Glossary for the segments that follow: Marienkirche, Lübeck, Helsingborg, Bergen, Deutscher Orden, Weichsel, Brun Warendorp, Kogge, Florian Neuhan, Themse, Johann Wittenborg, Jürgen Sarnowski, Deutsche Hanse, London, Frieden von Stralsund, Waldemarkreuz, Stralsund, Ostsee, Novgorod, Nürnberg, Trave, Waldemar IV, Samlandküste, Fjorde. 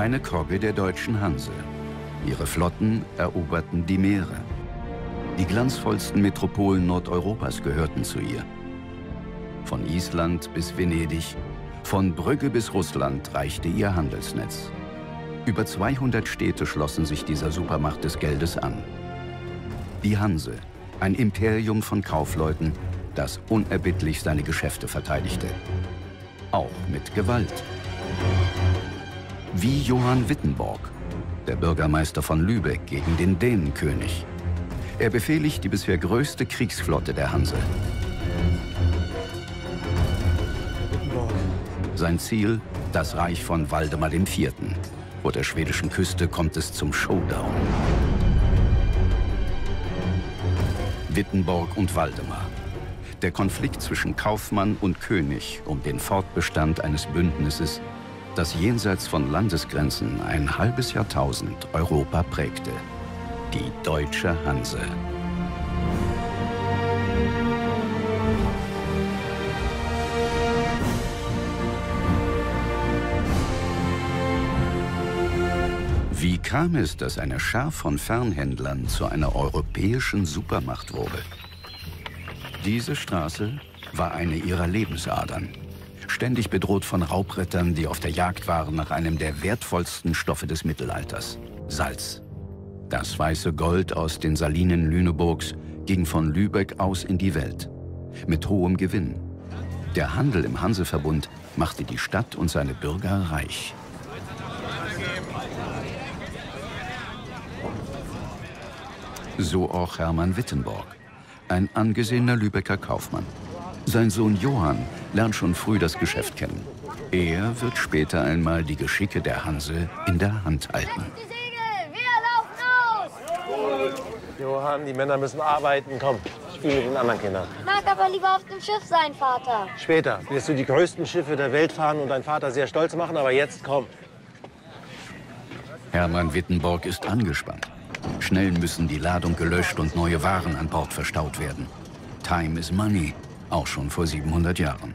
eine Kogge der Deutschen Hanse. Ihre Flotten eroberten die Meere. Die glanzvollsten Metropolen Nordeuropas gehörten zu ihr. Von Island bis Venedig, von Brügge bis Russland reichte ihr Handelsnetz. Über 200 Städte schlossen sich dieser Supermacht des Geldes an. Die Hanse, ein Imperium von Kaufleuten, das unerbittlich seine Geschäfte verteidigte. Auch mit Gewalt. Wie Johann Wittenborg, der Bürgermeister von Lübeck gegen den Dänenkönig. Er befehligt die bisher größte Kriegsflotte der Hanse. Sein Ziel, das Reich von Waldemar IV. Vor der schwedischen Küste kommt es zum Showdown. Wittenborg und Waldemar. Der Konflikt zwischen Kaufmann und König um den Fortbestand eines Bündnisses, das jenseits von Landesgrenzen ein halbes Jahrtausend Europa prägte. Die Deutsche Hanse. Wie kam es, dass eine Schar von Fernhändlern zu einer europäischen Supermacht wurde? Diese Straße war eine ihrer Lebensadern. Ständig bedroht von Raubrittern, die auf der Jagd waren nach einem der wertvollsten Stoffe des Mittelalters, Salz. Das weiße Gold aus den Salinen Lüneburgs ging von Lübeck aus in die Welt, mit hohem Gewinn. Der Handel im Hanseverbund machte die Stadt und seine Bürger reich. So auch Hermann Wittenborg, ein angesehener Lübecker Kaufmann. Sein Sohn Johann lernt schon früh das Geschäft kennen. Er wird später einmal die Geschicke der Hanse in der Hand halten. Die Segel, wir laufen los! Johann, die Männer müssen arbeiten, komm, spiel mit den anderen Kindern. Mag aber lieber auf dem Schiff sein, Vater. Später wirst du die größten Schiffe der Welt fahren und deinen Vater sehr stolz machen, aber jetzt komm. Hermann Wittenborg ist angespannt. Schnell müssen die Ladung gelöscht und neue Waren an Bord verstaut werden. Time is money, auch schon vor 700 Jahren.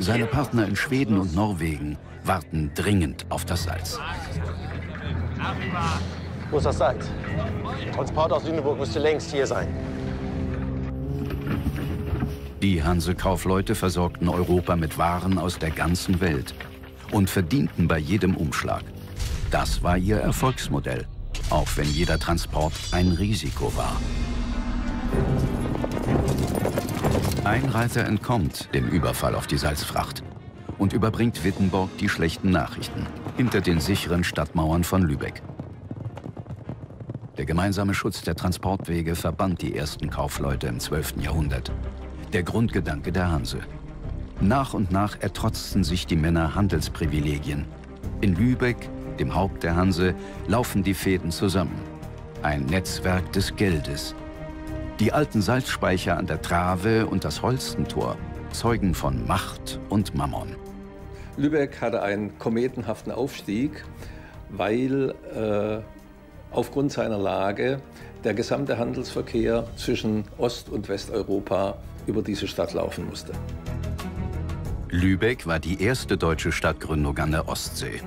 Seine Partner in Schweden und Norwegen warten dringend auf das Salz. Wo ist das Salz? Transport aus Lüneburg müsste längst hier sein. Die Hanse-Kaufleute versorgten Europa mit Waren aus der ganzen Welt und verdienten bei jedem Umschlag. Das war ihr Erfolgsmodell. Auch wenn jeder Transport ein Risiko war. Ein Reiter entkommt dem Überfall auf die Salzfracht und überbringt Wittenborg die schlechten Nachrichten hinter den sicheren Stadtmauern von Lübeck. Der gemeinsame Schutz der Transportwege verband die ersten Kaufleute im 12. Jahrhundert. Der Grundgedanke der Hanse. Nach und nach ertrotzten sich die Männer Handelsprivilegien. In Lübeck, dem Haupt der Hanse, laufen die Fäden zusammen. Ein Netzwerk des Geldes. Die alten Salzspeicher an der Trave und das Holstentor zeugen von Macht und Mammon. Lübeck hatte einen kometenhaften Aufstieg, weil aufgrund seiner Lage der gesamte Handelsverkehr zwischen Ost- und Westeuropa über diese Stadt laufen musste. Lübeck war die erste deutsche Stadtgründung an der Ostsee.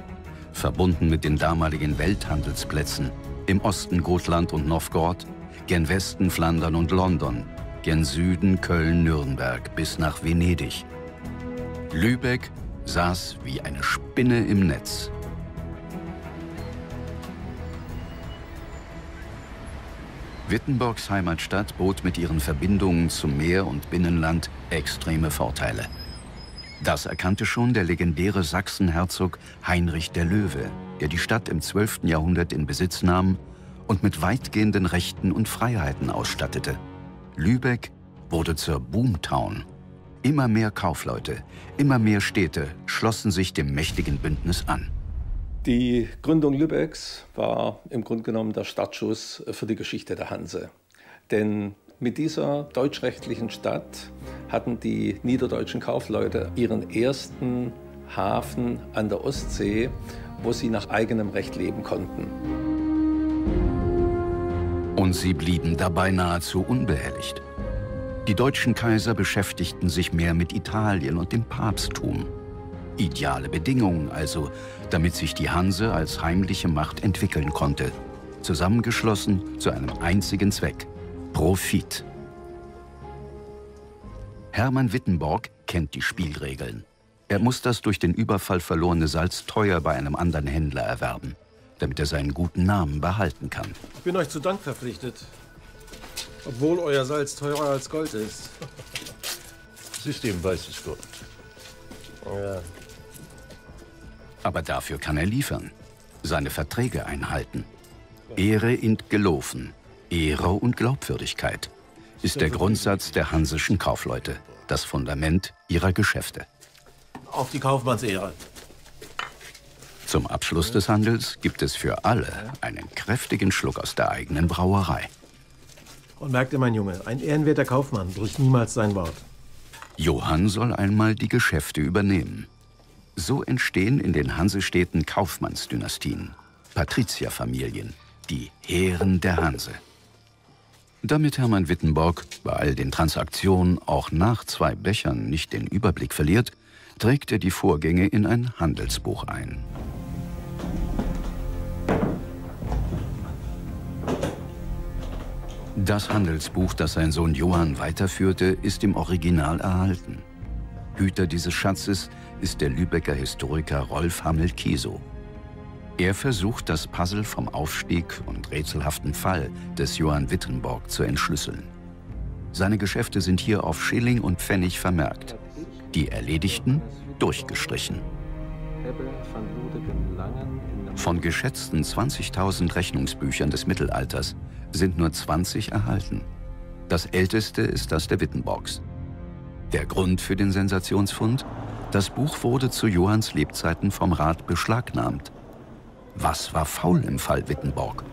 Verbunden mit den damaligen Welthandelsplätzen, im Osten Gotland und Novgorod, gen Westen Flandern und London, gen Süden Köln, Nürnberg bis nach Venedig. Lübeck saß wie eine Spinne im Netz. Wittenborgs Heimatstadt bot mit ihren Verbindungen zum Meer und Binnenland extreme Vorteile. Das erkannte schon der legendäre Sachsenherzog Heinrich der Löwe, der die Stadt im 12. Jahrhundert in Besitz nahm und mit weitgehenden Rechten und Freiheiten ausstattete. Lübeck wurde zur Boomtown. Immer mehr Kaufleute, immer mehr Städte schlossen sich dem mächtigen Bündnis an. Die Gründung Lübecks war im Grunde genommen der Startschuss für die Geschichte der Hanse. Denn mit dieser deutschrechtlichen Stadt hatten die niederdeutschen Kaufleute ihren ersten Hafen an der Ostsee, wo sie nach eigenem Recht leben konnten. Und sie blieben dabei nahezu unbehelligt. Die deutschen Kaiser beschäftigten sich mehr mit Italien und dem Papsttum. Ideale Bedingungen also, damit sich die Hanse als heimliche Macht entwickeln konnte. Zusammengeschlossen zu einem einzigen Zweck: Profit. Hermann Wittenborg kennt die Spielregeln. Er muss das durch den Überfall verlorene Salz teuer bei einem anderen Händler erwerben, damit er seinen guten Namen behalten kann. Ich bin euch zu Dank verpflichtet, obwohl euer Salz teurer als Gold ist. Es ist eben weißes Gold. Ja. Aber dafür kann er liefern, seine Verträge einhalten. Ehre int gelofen, Ehre und Glaubwürdigkeit ist der Grundsatz der hansischen Kaufleute, das Fundament ihrer Geschäfte. Auf die Kaufmannsehre. Zum Abschluss des Handels gibt es für alle einen kräftigen Schluck aus der eigenen Brauerei. Und merkt ihr, mein Junge, ein ehrenwerter Kaufmann bricht niemals sein Wort. Johann soll einmal die Geschäfte übernehmen. So entstehen in den Hansestädten Kaufmannsdynastien, Patrizierfamilien, die Heeren der Hanse. Damit Hermann Wittenborg bei all den Transaktionen auch nach zwei Bechern nicht den Überblick verliert, trägt er die Vorgänge in ein Handelsbuch ein. Das Handelsbuch, das sein Sohn Johann weiterführte, ist im Original erhalten. Hüter dieses Schatzes ist der Lübecker Historiker Rolf Hammel-Kiesow. Er versucht, das Puzzle vom Aufstieg und rätselhaften Fall des Johann Wittenborg zu entschlüsseln. Seine Geschäfte sind hier auf Schilling und Pfennig vermerkt, die Erledigten durchgestrichen. Von geschätzten 20.000 Rechnungsbüchern des Mittelalters sind nur 20 erhalten. Das älteste ist das der Wittenborgs. Der Grund für den Sensationsfund? Das Buch wurde zu Johanns Lebzeiten vom Rat beschlagnahmt. Was war faul im Fall Wittenborg?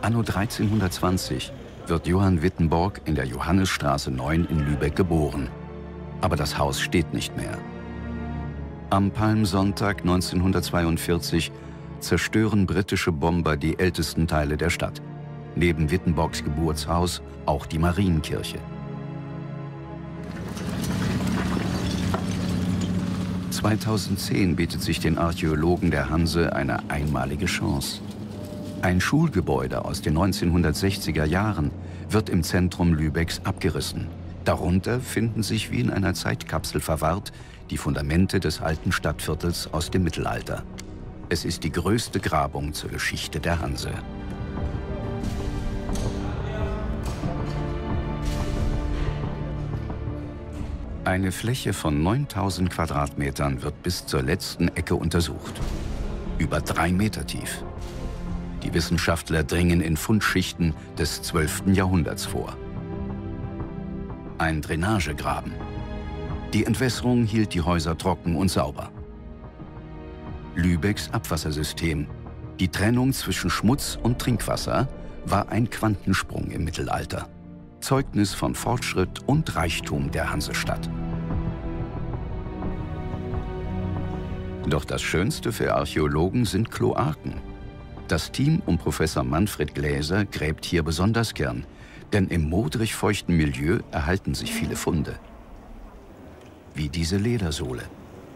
Anno 1320 wird Johann Wittenborg in der Johannesstraße 9 in Lübeck geboren. Aber das Haus steht nicht mehr. Am Palmsonntag 1942 zerstören britische Bomber die ältesten Teile der Stadt. Neben Wittenborgs Geburtshaus auch die Marienkirche. 2010 bietet sich den Archäologen der Hanse eine einmalige Chance. Ein Schulgebäude aus den 1960er Jahren wird im Zentrum Lübecks abgerissen. Darunter finden sich, wie in einer Zeitkapsel verwahrt, die Fundamente des alten Stadtviertels aus dem Mittelalter. Es ist die größte Grabung zur Geschichte der Hanse. Eine Fläche von 9.000 Quadratmetern wird bis zur letzten Ecke untersucht. Über 3 Meter tief. Die Wissenschaftler dringen in Fundschichten des 12. Jahrhunderts vor. Ein Drainagegraben. Die Entwässerung hielt die Häuser trocken und sauber. Lübecks Abwassersystem, die Trennung zwischen Schmutz und Trinkwasser, war ein Quantensprung im Mittelalter. Zeugnis von Fortschritt und Reichtum der Hansestadt. Doch das Schönste für Archäologen sind Kloaken. Das Team um Professor Manfred Gläser gräbt hier besonders gern, denn im modrig-feuchten Milieu erhalten sich viele Funde. Wie diese Ledersohle.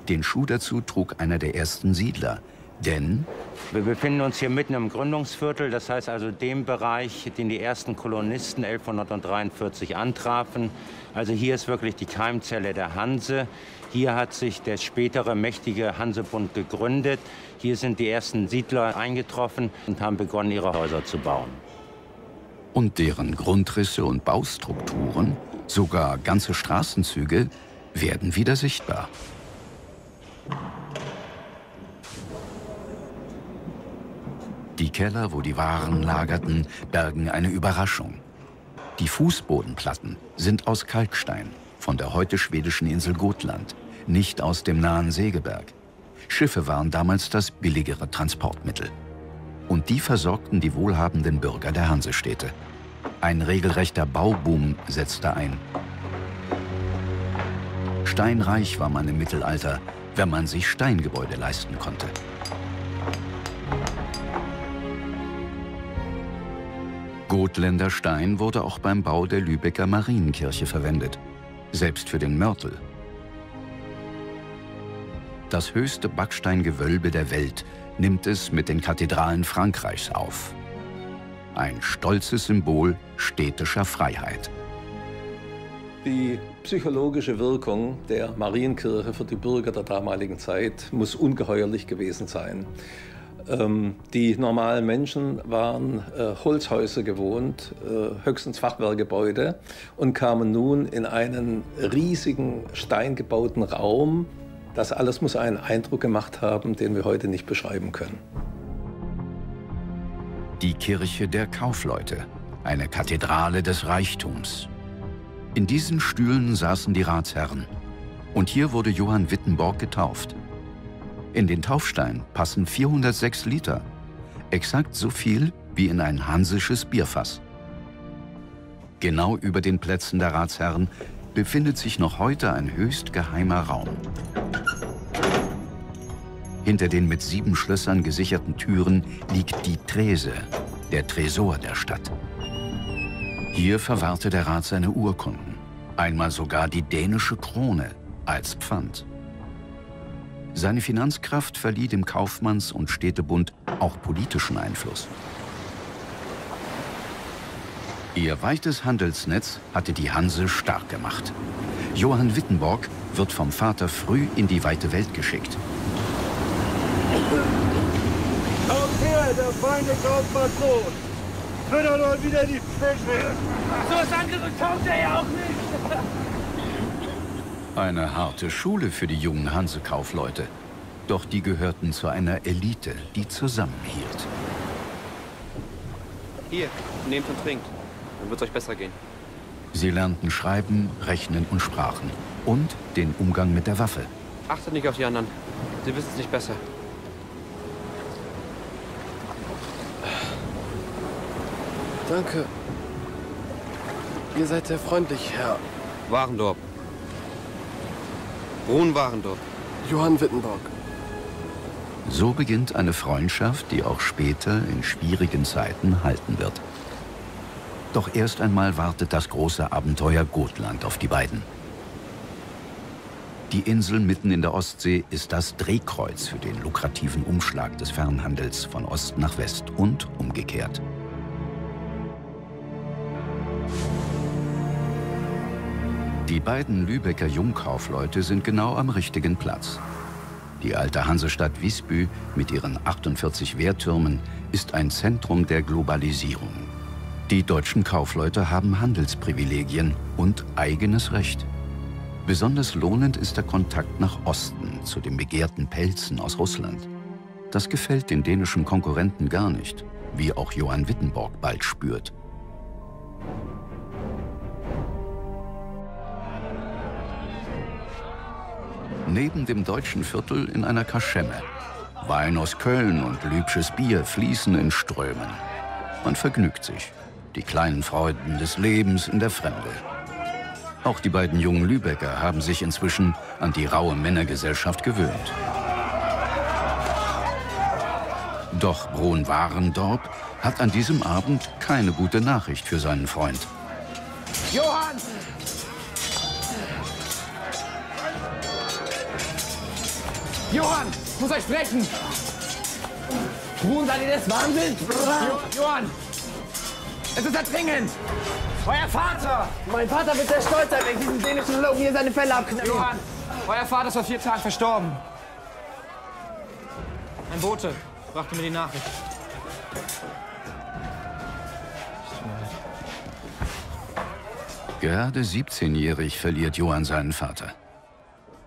Den Schuh dazu trug einer der ersten Siedler, denn... Wir befinden uns hier mitten im Gründungsviertel, das heißt also dem Bereich, den die ersten Kolonisten 1143 antrafen. Also hier ist wirklich die Keimzelle der Hanse. Hier hat sich der spätere mächtige Hansebund gegründet. Hier sind die ersten Siedler eingetroffen und haben begonnen, ihre Häuser zu bauen. Und deren Grundrisse und Baustrukturen, sogar ganze Straßenzüge, werden wieder sichtbar. Die Keller, wo die Waren lagerten, bergen eine Überraschung. Die Fußbodenplatten sind aus Kalkstein, von der heute schwedischen Insel Gotland, nicht aus dem nahen Segeberg. Schiffe waren damals das billigere Transportmittel. Und die versorgten die wohlhabenden Bürger der Hansestädte. Ein regelrechter Bauboom setzte ein. Steinreich war man im Mittelalter, wenn man sich Steingebäude leisten konnte. Gotländer Stein wurde auch beim Bau der Lübecker Marienkirche verwendet, selbst für den Mörtel. das höchste Backsteingewölbe der Welt, nimmt es mit den Kathedralen Frankreichs auf. Ein stolzes Symbol städtischer Freiheit. Die psychologische Wirkung der Marienkirche für die Bürger der damaligen Zeit muss ungeheuerlich gewesen sein. Die normalen Menschen waren Holzhäuser gewohnt, höchstens Fachwerkgebäude, und kamen nun in einen riesigen steingebauten Raum. Das alles muss einen Eindruck gemacht haben, den wir heute nicht beschreiben können. Die Kirche der Kaufleute, eine Kathedrale des Reichtums. In diesen Stühlen saßen die Ratsherren. Und hier wurde Johann Wittenborg getauft. In den Taufstein passen 406 Liter, exakt so viel wie in ein hansisches Bierfass. Genau über den Plätzen der Ratsherren befindet sich noch heute ein höchst geheimer Raum. Hinter den mit 7 Schlössern gesicherten Türen liegt die Trese, der Tresor der Stadt. Hier verwahrte der Rat seine Urkunden, einmal sogar die dänische Krone als Pfand. Seine Finanzkraft verlieh dem Kaufmanns- und Städtebund auch politischen Einfluss. Ihr weites Handelsnetz hatte die Hanse stark gemacht. Johann Wittenborg wird vom Vater früh in die weite Welt geschickt. Kommt her, der feine Kaufmannssohn! Füttert euch wieder die Fische! So was anderes kauft er ja auch nicht! Eine harte Schule für die jungen Hansekaufleute. Doch die gehörten zu einer Elite, die zusammenhielt. Hier, nehmt und trinkt. Dann wird's euch besser gehen. Sie lernten Schreiben, Rechnen und Sprachen. Und den Umgang mit der Waffe. Achtet nicht auf die anderen. Sie wissen es nicht besser. Danke. Ihr seid sehr freundlich, Herr Warendorp. Brun Warendorp. Johann Wittenborg. So beginnt eine Freundschaft, die auch später in schwierigen Zeiten halten wird. Doch erst einmal wartet das große Abenteuer Gotland auf die beiden. Die Insel mitten in der Ostsee ist das Drehkreuz für den lukrativen Umschlag des Fernhandels von Ost nach West und umgekehrt. Die beiden Lübecker Jungkaufleute sind genau am richtigen Platz. Die alte Hansestadt Visby mit ihren 48 Wehrtürmen ist ein Zentrum der Globalisierung. Die deutschen Kaufleute haben Handelsprivilegien und eigenes Recht. Besonders lohnend ist der Kontakt nach Osten zu den begehrten Pelzen aus Russland. Das gefällt den dänischen Konkurrenten gar nicht, wie auch Johann Wittenborg bald spürt. Neben dem deutschen Viertel in einer Kaschemme. Wein aus Köln und lübsches Bier fließen in Strömen. Man vergnügt sich. Die kleinen Freuden des Lebens in der Fremde. Auch die beiden jungen Lübecker haben sich inzwischen an die raue Männergesellschaft gewöhnt. Doch Brun Warendorp hat an diesem Abend keine gute Nachricht für seinen Freund. Johann! Johann, ich muss euch sprechen! Brun, seid ihr des Wahnsinns? Johann! Es ist dringend! Euer Vater! Mein Vater wird sehr stolz sein, wenn ich diesen dänischen Logen hier seine Felle abknüpfe. Johann, euer Vater ist vor 4 Tagen verstorben. Ein Bote brachte mir die Nachricht. Gerade 17-jährig verliert Johann seinen Vater.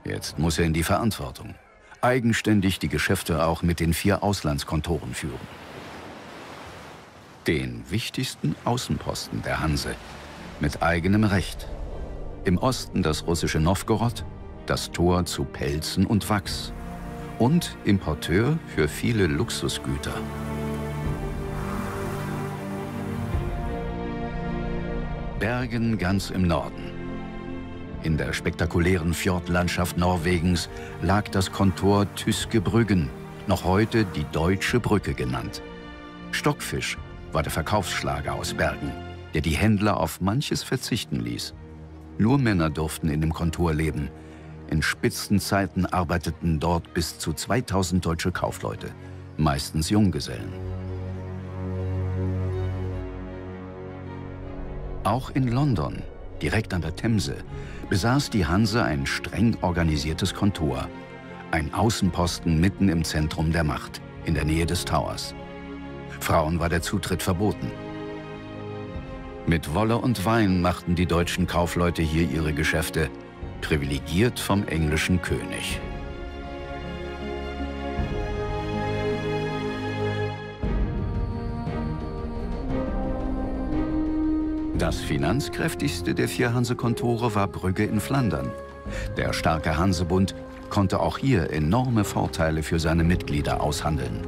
Jetzt muss er in die Verantwortung. Eigenständig die Geschäfte auch mit den 4 Auslandskontoren führen. Den wichtigsten Außenposten der Hanse, mit eigenem Recht. Im Osten das russische Novgorod, das Tor zu Pelzen und Wachs und Importeur für viele Luxusgüter. Bergen ganz im Norden. In der spektakulären Fjordlandschaft Norwegens lag das Kontor Tyske Brüggen, noch heute die Deutsche Brücke genannt. Stockfisch war der Verkaufsschlager aus Bergen, der die Händler auf manches verzichten ließ. Nur Männer durften in dem Kontor leben. In Spitzenzeiten arbeiteten dort bis zu 2000 deutsche Kaufleute, meistens Junggesellen. Auch in London, direkt an der Themse, besaß die Hanse ein streng organisiertes Kontor, ein Außenposten mitten im Zentrum der Macht, in der Nähe des Towers. Frauen war der Zutritt verboten. Mit Wolle und Wein machten die deutschen Kaufleute hier ihre Geschäfte, privilegiert vom englischen König. Das finanzkräftigste der vier Hansekontore war Brügge in Flandern. Der starke Hansebund konnte auch hier enorme Vorteile für seine Mitglieder aushandeln.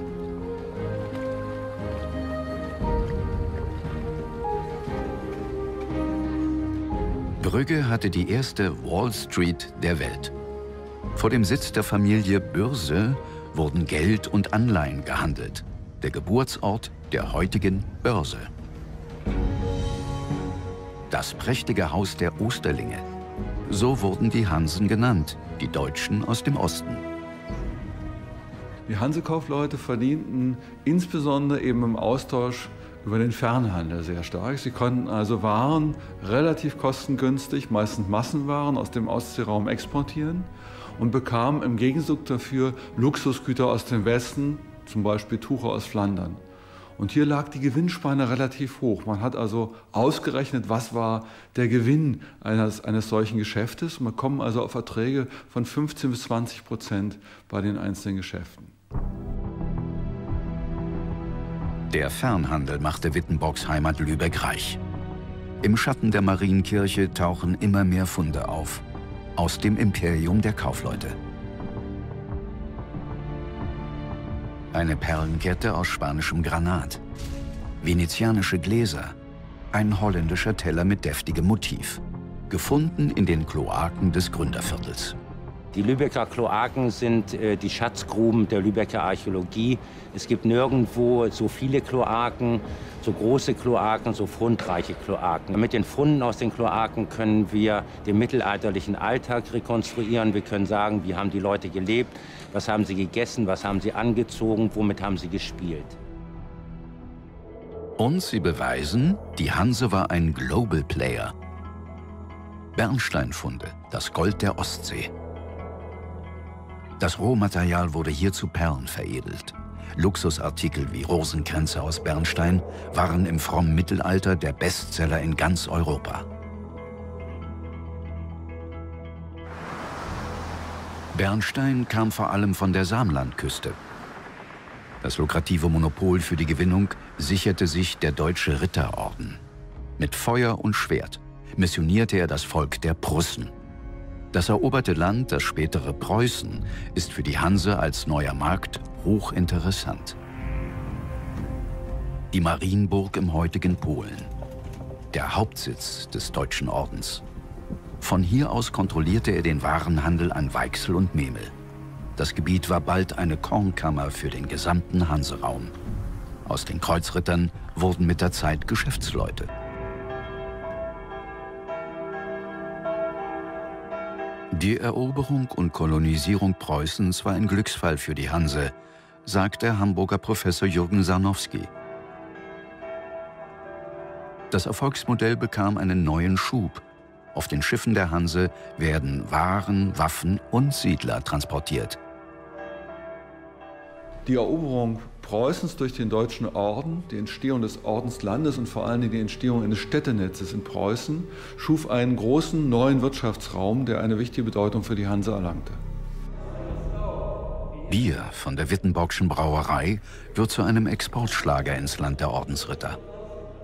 Brügge hatte die erste Wall Street der Welt. Vor dem Sitz der Familie Börse wurden Geld und Anleihen gehandelt, der Geburtsort der heutigen Börse. Das prächtige Haus der Osterlinge. So wurden die Hansen genannt, die Deutschen aus dem Osten. Die Hansekaufleute verdienten insbesondere eben im Austausch über den Fernhandel sehr stark. Sie konnten also Waren relativ kostengünstig, meistens Massenwaren, aus dem Ostseeraum exportieren und bekamen im Gegenzug dafür Luxusgüter aus dem Westen, zum Beispiel Tuche aus Flandern. Und hier lag die Gewinnspanne relativ hoch. Man hat also ausgerechnet, was war der Gewinn eines solchen Geschäftes. Man kommt also auf Erträge von 15 bis 20% bei den einzelnen Geschäften. Der Fernhandel machte Wittenborgs Heimat Lübeck reich. Im Schatten der Marienkirche tauchen immer mehr Funde auf, aus dem Imperium der Kaufleute. Eine Perlenkette aus spanischem Granat, venezianische Gläser, ein holländischer Teller mit deftigem Motiv, gefunden in den Kloaken des Gründerviertels. Die Lübecker Kloaken sind die Schatzgruben der Lübecker Archäologie. Es gibt nirgendwo so viele Kloaken, so große Kloaken, so fundreiche Kloaken. Mit den Funden aus den Kloaken können wir den mittelalterlichen Alltag rekonstruieren. Wir können sagen, wie haben die Leute gelebt, was haben sie gegessen, was haben sie angezogen, womit haben sie gespielt. Und sie beweisen, die Hanse war ein Global Player. Bernsteinfunde, das Gold der Ostsee. Das Rohmaterial wurde hier zu Perlen veredelt. Luxusartikel wie Rosenkränze aus Bernstein waren im frommen Mittelalter der Bestseller in ganz Europa. Bernstein kam vor allem von der Samlandküste. Das lukrative Monopol für die Gewinnung sicherte sich der Deutsche Ritterorden. Mit Feuer und Schwert missionierte er das Volk der Prussen. Das eroberte Land, das spätere Preußen, ist für die Hanse als neuer Markt hochinteressant. Die Marienburg im heutigen Polen, der Hauptsitz des Deutschen Ordens. Von hier aus kontrollierte er den Warenhandel an Weichsel und Memel. Das Gebiet war bald eine Kornkammer für den gesamten Hanseraum. Aus den Kreuzrittern wurden mit der Zeit Geschäftsleute. Die Eroberung und Kolonisierung Preußens war ein Glücksfall für die Hanse, sagt der Hamburger Professor Jürgen Sarnowski. Das Erfolgsmodell bekam einen neuen Schub. Auf den Schiffen der Hanse werden Waren, Waffen und Siedler transportiert. Die Eroberung Preußens durch den Deutschen Orden, die Entstehung des Ordenslandes und vor allem die Entstehung eines Städtenetzes in Preußen schuf einen großen neuen Wirtschaftsraum, der eine wichtige Bedeutung für die Hanse erlangte. Bier von der Wittenborgschen Brauerei wird zu einem Exportschlager ins Land der Ordensritter.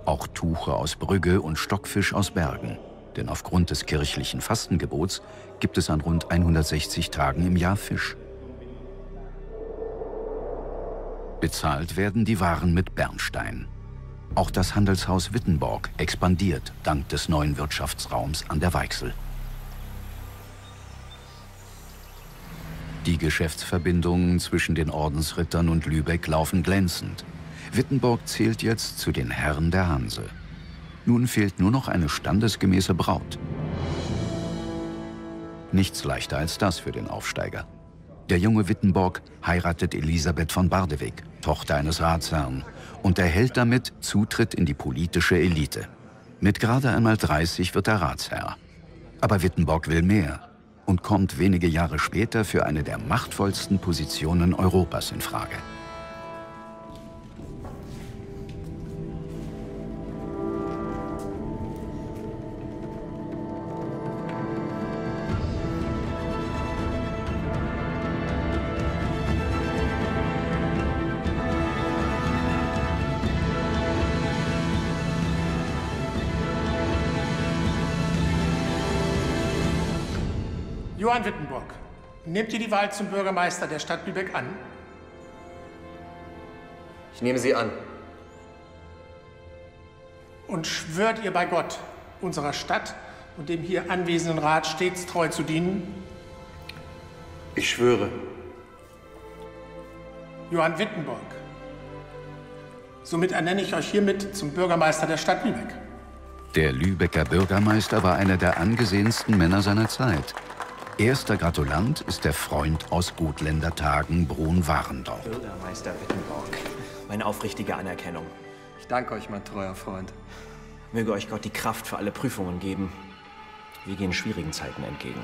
Auch Tuche aus Brügge und Stockfisch aus Bergen. Denn aufgrund des kirchlichen Fastengebots gibt es an rund 160 Tagen im Jahr Fisch. Bezahlt werden die Waren mit Bernstein. Auch das Handelshaus Wittenborg expandiert dank des neuen Wirtschaftsraums an der Weichsel. Die Geschäftsverbindungen zwischen den Ordensrittern und Lübeck laufen glänzend. Wittenborg zählt jetzt zu den Herren der Hanse. Nun fehlt nur noch eine standesgemäße Braut. nichts leichter als das für den Aufsteiger. Der junge Wittenborg heiratet Elisabeth von Bardewig, Tochter eines Ratsherrn, und erhält damit Zutritt in die politische Elite. Mit gerade einmal 30 wird er Ratsherr. Aber Wittenborg will mehr und kommt wenige Jahre später für eine der machtvollsten Positionen Europas in Frage. Johann Wittenborg, nehmt ihr die Wahl zum Bürgermeister der Stadt Lübeck an? Ich nehme sie an. Und schwört ihr bei Gott, unserer Stadt und dem hier anwesenden Rat stets treu zu dienen? Ich schwöre. Johann Wittenborg, somit ernenne ich euch hiermit zum Bürgermeister der Stadt Lübeck. Der Lübecker Bürgermeister war einer der angesehensten Männer seiner Zeit. Erster Gratulant ist der Freund aus Gotländer Tagen, Brun Warendorp. Bürgermeister Wittenborg, meine aufrichtige Anerkennung. Ich danke euch, mein treuer Freund. Möge euch Gott die Kraft für alle Prüfungen geben. Wir gehen schwierigen Zeiten entgegen.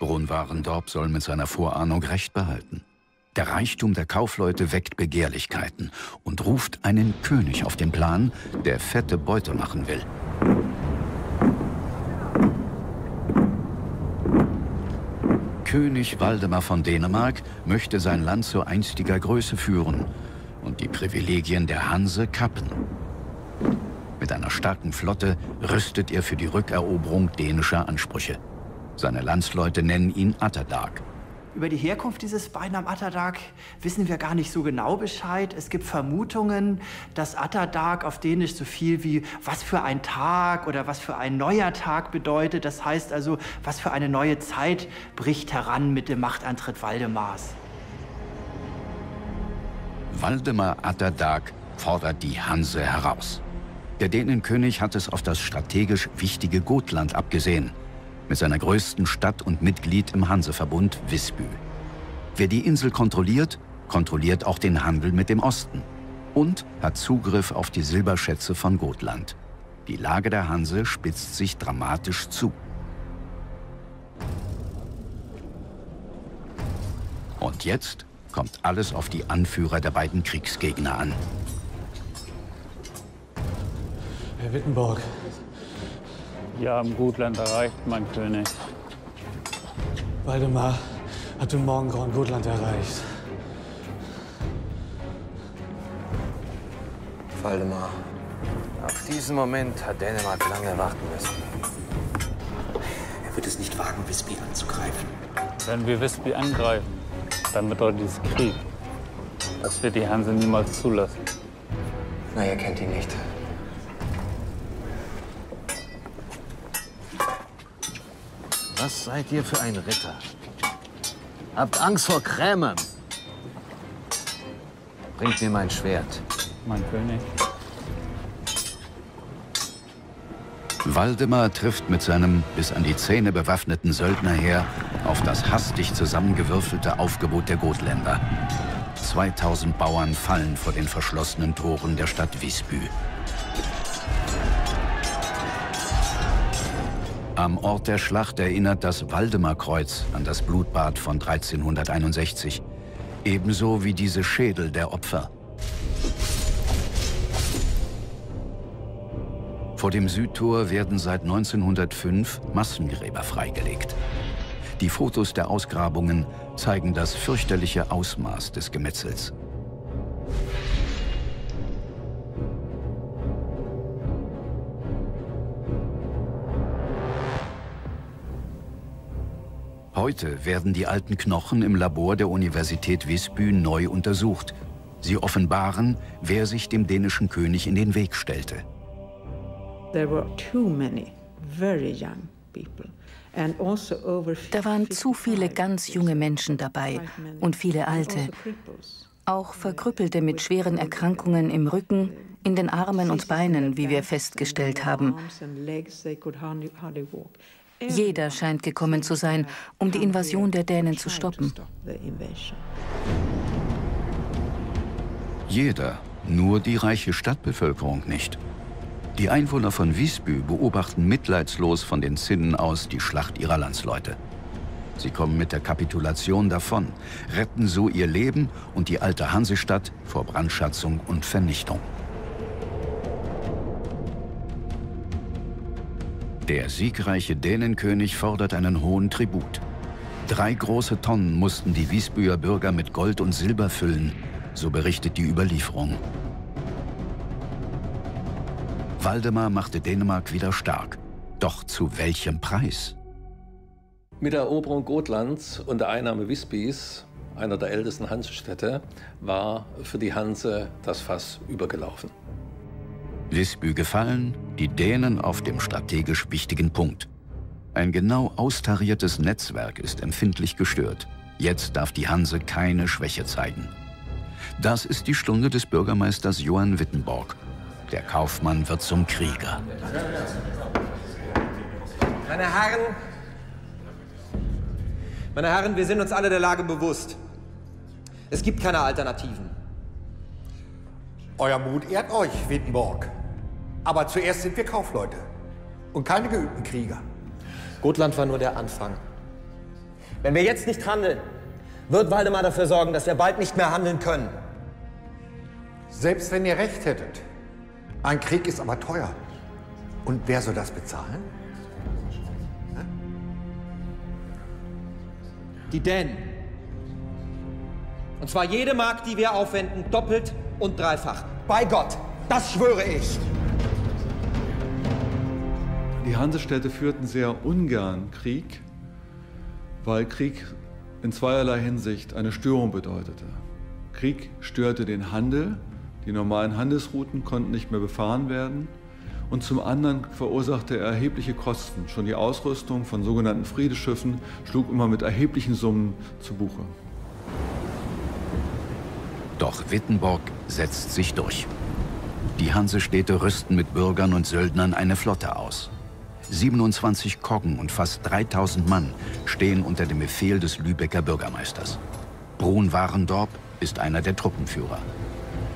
Brun Warendorp soll mit seiner Vorahnung Recht behalten. Der Reichtum der Kaufleute weckt Begehrlichkeiten und ruft einen König auf den Plan, der fette Beute machen will. König Waldemar von Dänemark möchte sein Land zu einstiger Größe führen und die Privilegien der Hanse kappen. Mit einer starken Flotte rüstet er für die Rückeroberung dänischer Ansprüche. Seine Landsleute nennen ihn Atterdag. Über die Herkunft dieses Beinamen Atterdag wissen wir gar nicht so genau Bescheid. Es gibt Vermutungen, dass Atterdag auf Dänisch so viel wie was für ein Tag oder was für ein neuer Tag bedeutet. Das heißt also, was für eine neue Zeit bricht heran mit dem Machtantritt Waldemars. Waldemar Atterdag fordert die Hanse heraus. Der Dänenkönig hat es auf das strategisch wichtige Gotland abgesehen, mit seiner größten Stadt und Mitglied im Hanseverbund Visby. Wer die Insel kontrolliert, kontrolliert auch den Handel mit dem Osten und hat Zugriff auf die Silberschätze von Gotland. Die Lage der Hanse spitzt sich dramatisch zu. Und jetzt kommt alles auf die Anführer der beiden Kriegsgegner an. Herr Wittenborg. Wir haben Gotland erreicht, mein König. Waldemar hat im Morgengrauen Gotland erreicht. Waldemar, auf diesen Moment hat Dänemark lange warten müssen. Er wird es nicht wagen, Visby anzugreifen. Wenn wir Visby angreifen, dann bedeutet es Krieg. Das wird die Hanse niemals zulassen. Na, ihr kennt ihn nicht. Was seid ihr für ein Ritter? Habt Angst vor Krämern? Bringt mir mein Schwert. Mein König. Waldemar trifft mit seinem bis an die Zähne bewaffneten Söldnerheer auf das hastig zusammengewürfelte Aufgebot der Gotländer. 2000 Bauern fallen vor den verschlossenen Toren der Stadt Visby. Am Ort der Schlacht erinnert das Waldemarkreuz an das Blutbad von 1361, ebenso wie diese Schädel der Opfer. Vor dem Südtor werden seit 1905 Massengräber freigelegt. Die Fotos der Ausgrabungen zeigen das fürchterliche Ausmaß des Gemetzels. Heute werden die alten Knochen im Labor der Universität Visby neu untersucht. Sie offenbaren, wer sich dem dänischen König in den Weg stellte. Da waren zu viele ganz junge Menschen dabei und viele Alte. Auch Verkrüppelte mit schweren Erkrankungen im Rücken, in den Armen und Beinen, wie wir festgestellt haben. Jeder scheint gekommen zu sein, um die Invasion der Dänen zu stoppen. Jeder, nur die reiche Stadtbevölkerung nicht. Die Einwohner von Visby beobachten mitleidslos von den Zinnen aus die Schlacht ihrer Landsleute. Sie kommen mit der Kapitulation davon, retten so ihr Leben und die alte Hansestadt vor Brandschatzung und Vernichtung. Der siegreiche Dänenkönig fordert einen hohen Tribut. 3 große Tonnen mussten die Visbyer Bürger mit Gold und Silber füllen, so berichtet die Überlieferung. Waldemar machte Dänemark wieder stark. Doch zu welchem Preis? Mit der Eroberung Gotlands und der Einnahme Visbys, einer der ältesten Hansestädte, war für die Hanse das Fass übergelaufen. Visby gefallen, die Dänen auf dem strategisch wichtigen Punkt. Ein genau austariertes Netzwerk ist empfindlich gestört. Jetzt darf die Hanse keine Schwäche zeigen. Das ist die Stunde des Bürgermeisters Johann Wittenborg. Der Kaufmann wird zum Krieger. Meine Herren, wir sind uns alle der Lage bewusst. Es gibt keine Alternativen. Euer Mut ehrt euch, Wittenborg. Aber zuerst sind wir Kaufleute und keine geübten Krieger. Gotland war nur der Anfang. Wenn wir jetzt nicht handeln, wird Waldemar dafür sorgen, dass wir bald nicht mehr handeln können. Selbst wenn ihr recht hättet. Ein Krieg ist aber teuer. Und wer soll das bezahlen? Die Dänen. Und zwar jede Mark, die wir aufwenden, doppelt und dreifach. Bei Gott, das schwöre ich. Die Hansestädte führten sehr ungern Krieg, weil Krieg in zweierlei Hinsicht eine Störung bedeutete. Krieg störte den Handel, die normalen Handelsrouten konnten nicht mehr befahren werden. Und zum anderen verursachte er erhebliche Kosten. Schon die Ausrüstung von sogenannten Friedensschiffen schlug immer mit erheblichen Summen zu Buche. Doch Wittenborg setzt sich durch. Die Hansestädte rüsten mit Bürgern und Söldnern eine Flotte aus. 27 Koggen und fast 3000 Mann stehen unter dem Befehl des Lübecker Bürgermeisters. Brun Warendorp ist einer der Truppenführer.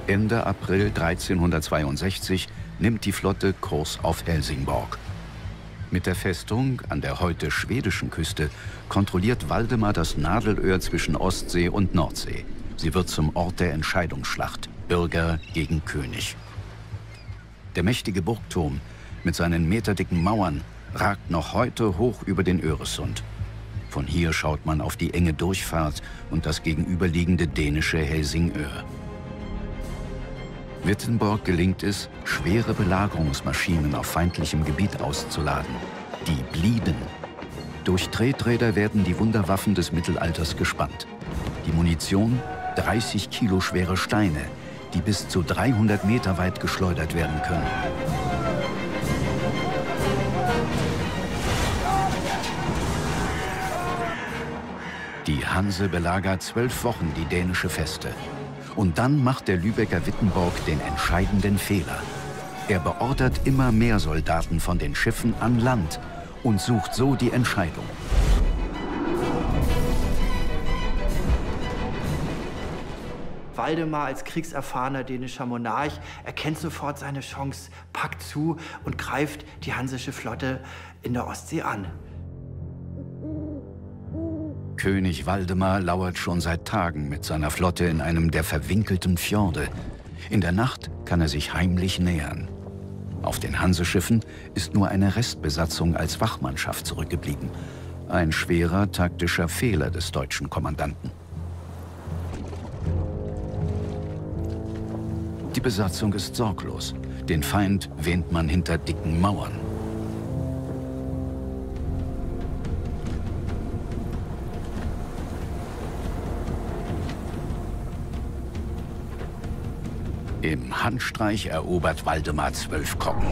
Ende April 1362 nimmt die Flotte Kurs auf Helsingborg. Mit der Festung an der heute schwedischen Küste kontrolliert Waldemar das Nadelöhr zwischen Ostsee und Nordsee. Sie wird zum Ort der Entscheidungsschlacht, Bürger gegen König. Der mächtige Burgturm mit seinen meterdicken Mauern ragt noch heute hoch über den Öresund. Von hier schaut man auf die enge Durchfahrt und das gegenüberliegende dänische Helsingör. Wittenborg gelingt es, schwere Belagerungsmaschinen auf feindlichem Gebiet auszuladen. Die Blieden. Durch Treträder werden die Wunderwaffen des Mittelalters gespannt. Die Munition, 30 Kilo schwere Steine, die bis zu 300 Meter weit geschleudert werden können. Die Hanse belagert 12 Wochen die dänische Feste. Und dann macht der Lübecker Wittenborg den entscheidenden Fehler. Er beordert immer mehr Soldaten von den Schiffen an Land und sucht so die Entscheidung. Waldemar als kriegserfahrener dänischer Monarch erkennt sofort seine Chance, packt zu und greift die hansische Flotte in der Ostsee an. König Waldemar lauert schon seit Tagen mit seiner Flotte in einem der verwinkelten Fjorde. In der Nacht kann er sich heimlich nähern. Auf den Hanseschiffen ist nur eine Restbesatzung als Wachmannschaft zurückgeblieben. Ein schwerer taktischer Fehler des deutschen Kommandanten. Die Besatzung ist sorglos. Den Feind wähnt man hinter dicken Mauern. Im Handstreich erobert Waldemar 12 Koggen.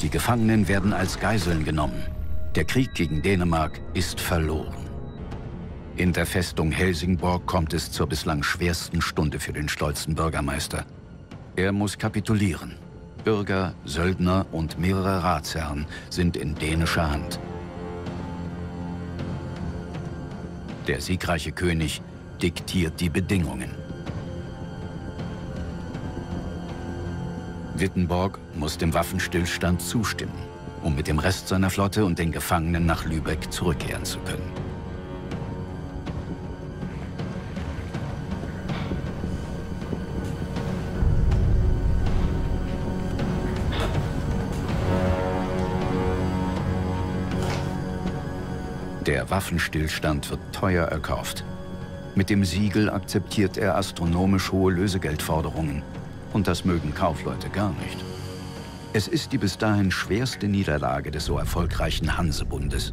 Die Gefangenen werden als Geiseln genommen. Der Krieg gegen Dänemark ist verloren. In der Festung Helsingborg kommt es zur bislang schwersten Stunde für den stolzen Bürgermeister. Er muss kapitulieren. Bürger, Söldner und mehrere Ratsherren sind in dänischer Hand. Der siegreiche König diktiert die Bedingungen. Wittenborg muss dem Waffenstillstand zustimmen, um mit dem Rest seiner Flotte und den Gefangenen nach Lübeck zurückkehren zu können. Der Waffenstillstand wird teuer erkauft. Mit dem Siegel akzeptiert er astronomisch hohe Lösegeldforderungen. Und das mögen Kaufleute gar nicht. Es ist die bis dahin schwerste Niederlage des so erfolgreichen Hansebundes.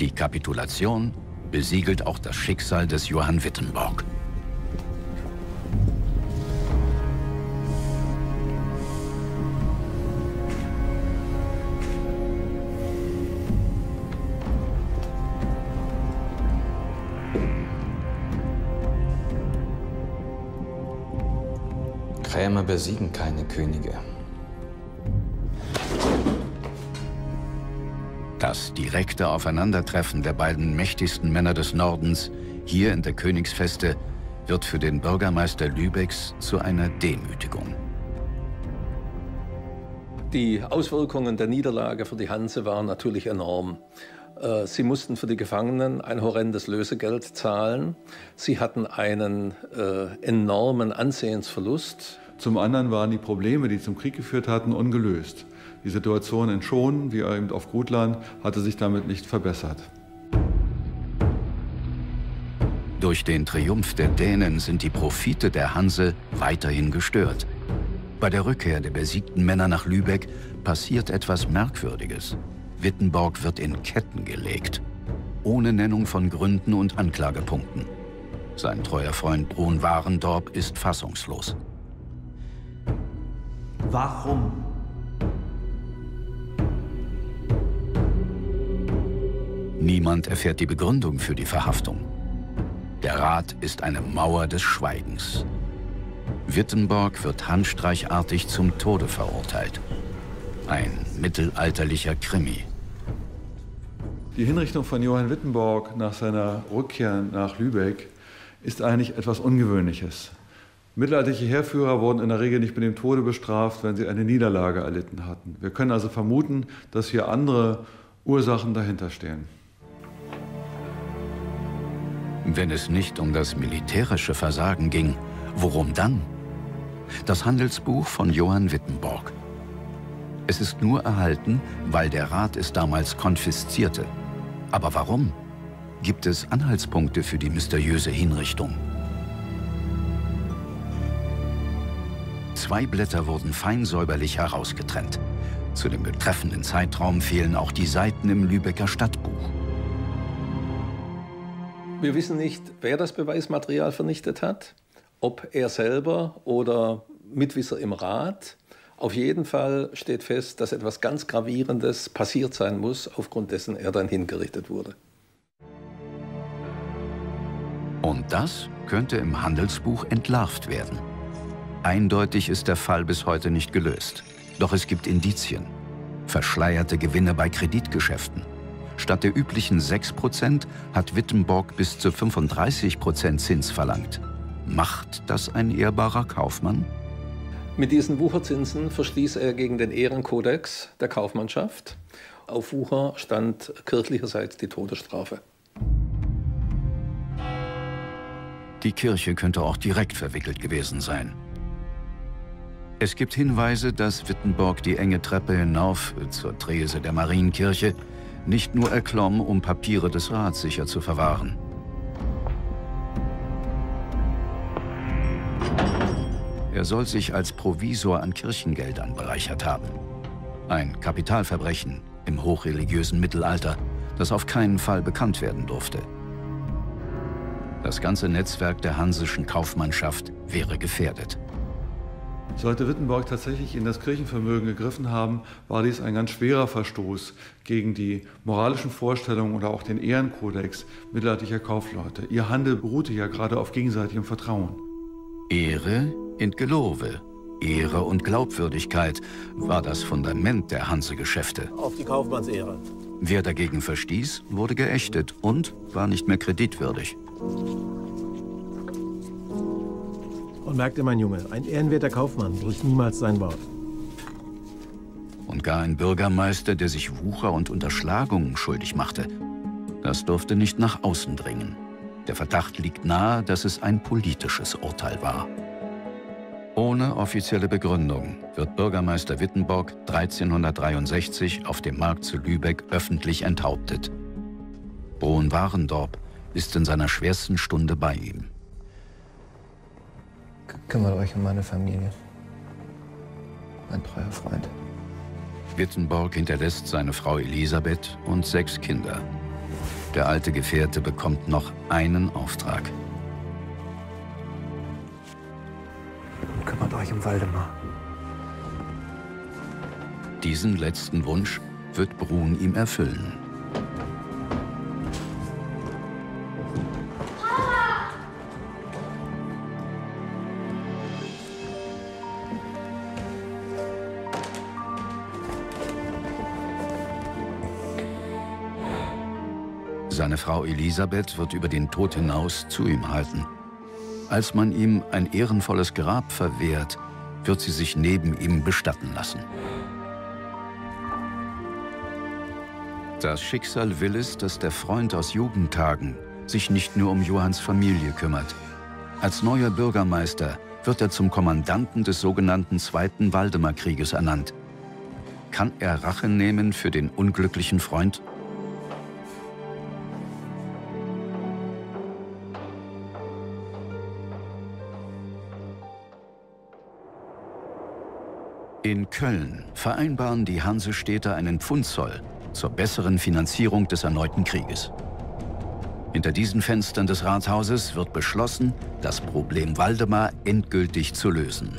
Die Kapitulation besiegelt auch das Schicksal des Johann Wittenborg. Krämer besiegen keine Könige. Das direkte Aufeinandertreffen der beiden mächtigsten Männer des Nordens hier in der Königsfeste wird für den Bürgermeister Lübecks zu einer Demütigung. Die Auswirkungen der Niederlage für die Hanse waren natürlich enorm. Sie mussten für die Gefangenen ein horrendes Lösegeld zahlen. Sie hatten einen enormen Ansehensverlust. Zum anderen waren die Probleme, die zum Krieg geführt hatten, ungelöst. Die Situation in Schonen, wie eben auf Gotland, hatte sich damit nicht verbessert. Durch den Triumph der Dänen sind die Profite der Hanse weiterhin gestört. Bei der Rückkehr der besiegten Männer nach Lübeck passiert etwas Merkwürdiges. Wittenborg wird in Ketten gelegt, ohne Nennung von Gründen und Anklagepunkten. Sein treuer Freund Brun Warendorp ist fassungslos. Warum? Niemand erfährt die Begründung für die Verhaftung. Der Rat ist eine Mauer des Schweigens. Wittenborg wird handstreichartig zum Tode verurteilt. Ein mittelalterlicher Krimi. Die Hinrichtung von Johann Wittenborg nach seiner Rückkehr nach Lübeck ist eigentlich etwas Ungewöhnliches. Mittelalterliche Heerführer wurden in der Regel nicht mit dem Tode bestraft, wenn sie eine Niederlage erlitten hatten. Wir können also vermuten, dass hier andere Ursachen dahinter stehen. Wenn es nicht um das militärische Versagen ging, worum dann? Das Handelsbuch von Johann Wittenborg. Es ist nur erhalten, weil der Rat es damals konfiszierte. Aber warum? Gibt es Anhaltspunkte für die mysteriöse Hinrichtung? 2 Blätter wurden fein säuberlich herausgetrennt. Zu dem betreffenden Zeitraum fehlen auch die Seiten im Lübecker Stadtbuch. Wir wissen nicht, wer das Beweismaterial vernichtet hat, ob er selber oder Mitwisser im Rat. Auf jeden Fall steht fest, dass etwas ganz Gravierendes passiert sein muss, aufgrund dessen er dann hingerichtet wurde. Und das könnte im Handelsbuch entlarvt werden. Eindeutig ist der Fall bis heute nicht gelöst. Doch es gibt Indizien. Verschleierte Gewinne bei Kreditgeschäften. Statt der üblichen 6% hat Wittenborg bis zu 35% Zins verlangt. Macht das ein ehrbarer Kaufmann? Mit diesen Wucherzinsen verstieß er gegen den Ehrenkodex der Kaufmannschaft. Auf Wucher stand kirchlicherseits die Todesstrafe. Die Kirche könnte auch direkt verwickelt gewesen sein. Es gibt Hinweise, dass Wittenborg die enge Treppe hinauf zur Trese der Marienkirche nicht nur erklomm, um Papiere des Rats sicher zu verwahren. Er soll sich als Provisor an Kirchengeld anbereichert haben. Ein Kapitalverbrechen im hochreligiösen Mittelalter, das auf keinen Fall bekannt werden durfte. Das ganze Netzwerk der hansischen Kaufmannschaft wäre gefährdet. Sollte Wittenborg tatsächlich in das Kirchenvermögen gegriffen haben, war dies ein ganz schwerer Verstoß gegen die moralischen Vorstellungen oder auch den Ehrenkodex mittelalterlicher Kaufleute. Ihr Handel beruhte ja gerade auf gegenseitigem Vertrauen. Ehre und Gelove, Ehre und Glaubwürdigkeit war das Fundament der Hansegeschäfte. Auf die Kaufmannsehre. Wer dagegen verstieß, wurde geächtet und war nicht mehr kreditwürdig. Und merkte mein Junge, ein ehrenwerter Kaufmann bricht niemals sein Wort. Und gar ein Bürgermeister, der sich Wucher und Unterschlagungen schuldig machte. Das durfte nicht nach außen dringen. Der Verdacht liegt nahe, dass es ein politisches Urteil war. Ohne offizielle Begründung wird Bürgermeister Wittenborg 1363 auf dem Markt zu Lübeck öffentlich enthauptet. Brun Warendorp ist in seiner schwersten Stunde bei ihm. Kümmert euch um meine Familie, mein treuer Freund. Wittenborg hinterlässt seine Frau Elisabeth und 6 Kinder. Der alte Gefährte bekommt noch einen Auftrag. Kümmert euch um Waldemar. Diesen letzten Wunsch wird Brun ihm erfüllen. Papa! Seine Frau Elisabeth wird über den Tod hinaus zu ihm halten. Als man ihm ein ehrenvolles Grab verwehrt, wird sie sich neben ihm bestatten lassen. Das Schicksal will es, dass der Freund aus Jugendtagen sich nicht nur um Johanns Familie kümmert. Als neuer Bürgermeister wird er zum Kommandanten des sogenannten Zweiten Waldemarkrieges ernannt. Kann er Rache nehmen für den unglücklichen Freund? In Köln vereinbaren die Hansestädter einen Pfundzoll zur besseren Finanzierung des erneuten Krieges. Hinter diesen Fenstern des Rathauses wird beschlossen, das Problem Waldemar endgültig zu lösen.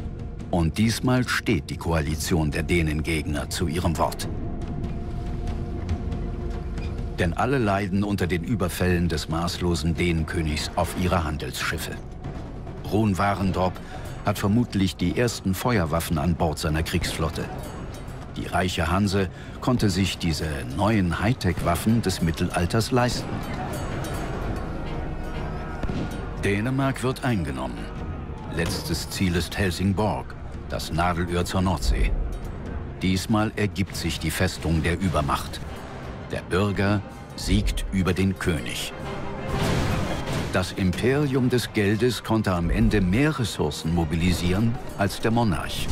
Und diesmal steht die Koalition der Dänengegner zu ihrem Wort. Denn alle leiden unter den Überfällen des maßlosen Dänenkönigs auf ihre Handelsschiffe. Brun Warendorp hat vermutlich die ersten Feuerwaffen an Bord seiner Kriegsflotte. Die reiche Hanse konnte sich diese neuen Hightech-Waffen des Mittelalters leisten. Dänemark wird eingenommen. Letztes Ziel ist Helsingborg, das Nadelöhr zur Nordsee. Diesmal ergibt sich die Festung der Übermacht. Der Bürger siegt über den König. Das Imperium des Geldes konnte am Ende mehr Ressourcen mobilisieren als der Monarch.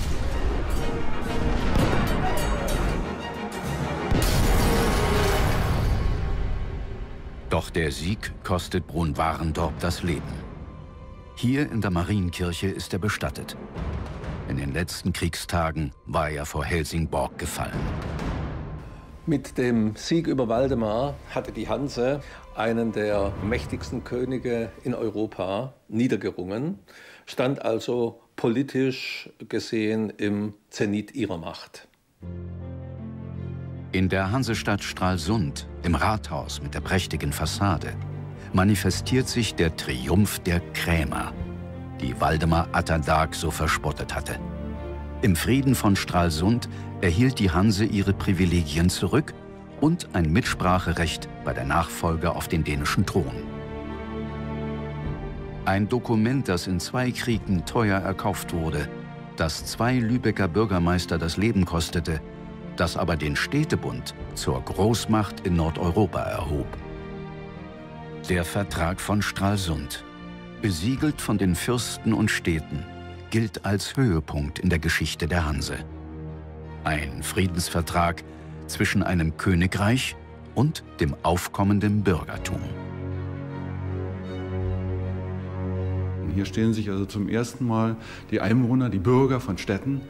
Doch der Sieg kostet Brun Warendorp das Leben. Hier in der Marienkirche ist er bestattet. In den letzten Kriegstagen war er vor Helsingborg gefallen. Mit dem Sieg über Waldemar hatte die Hanse einen der mächtigsten Könige in Europa niedergerungen, stand also politisch gesehen im Zenit ihrer Macht. In der Hansestadt Stralsund, im Rathaus mit der prächtigen Fassade, manifestiert sich der Triumph der Krämer, die Waldemar Atterdag so verspottet hatte. Im Frieden von Stralsund erhielt die Hanse ihre Privilegien zurück und ein Mitspracherecht bei der Nachfolge auf den dänischen Thron. Ein Dokument, das in 2 Kriegen teuer erkauft wurde, das 2 Lübecker Bürgermeister das Leben kostete, das aber den Städtebund zur Großmacht in Nordeuropa erhob. Der Vertrag von Stralsund, besiegelt von den Fürsten und Städten, gilt als Höhepunkt in der Geschichte der Hanse. Ein Friedensvertrag zwischen einem Königreich und dem aufkommenden Bürgertum. Hier stehen sich also zum ersten Mal die Einwohner, die Bürger von Städten,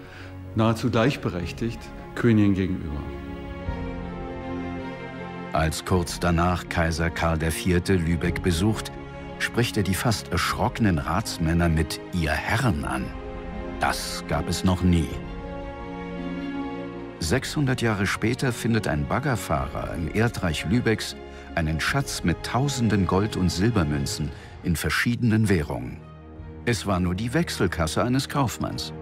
nahezu gleichberechtigt Königen gegenüber. Als kurz danach Kaiser Karl IV. Lübeck besucht, spricht er die fast erschrockenen Ratsmänner mit ihr Herren an. Das gab es noch nie. 600 Jahre später findet ein Baggerfahrer im Erdreich Lübecks einen Schatz mit tausenden Gold- und Silbermünzen in verschiedenen Währungen. Es war nur die Wechselkasse eines Kaufmanns.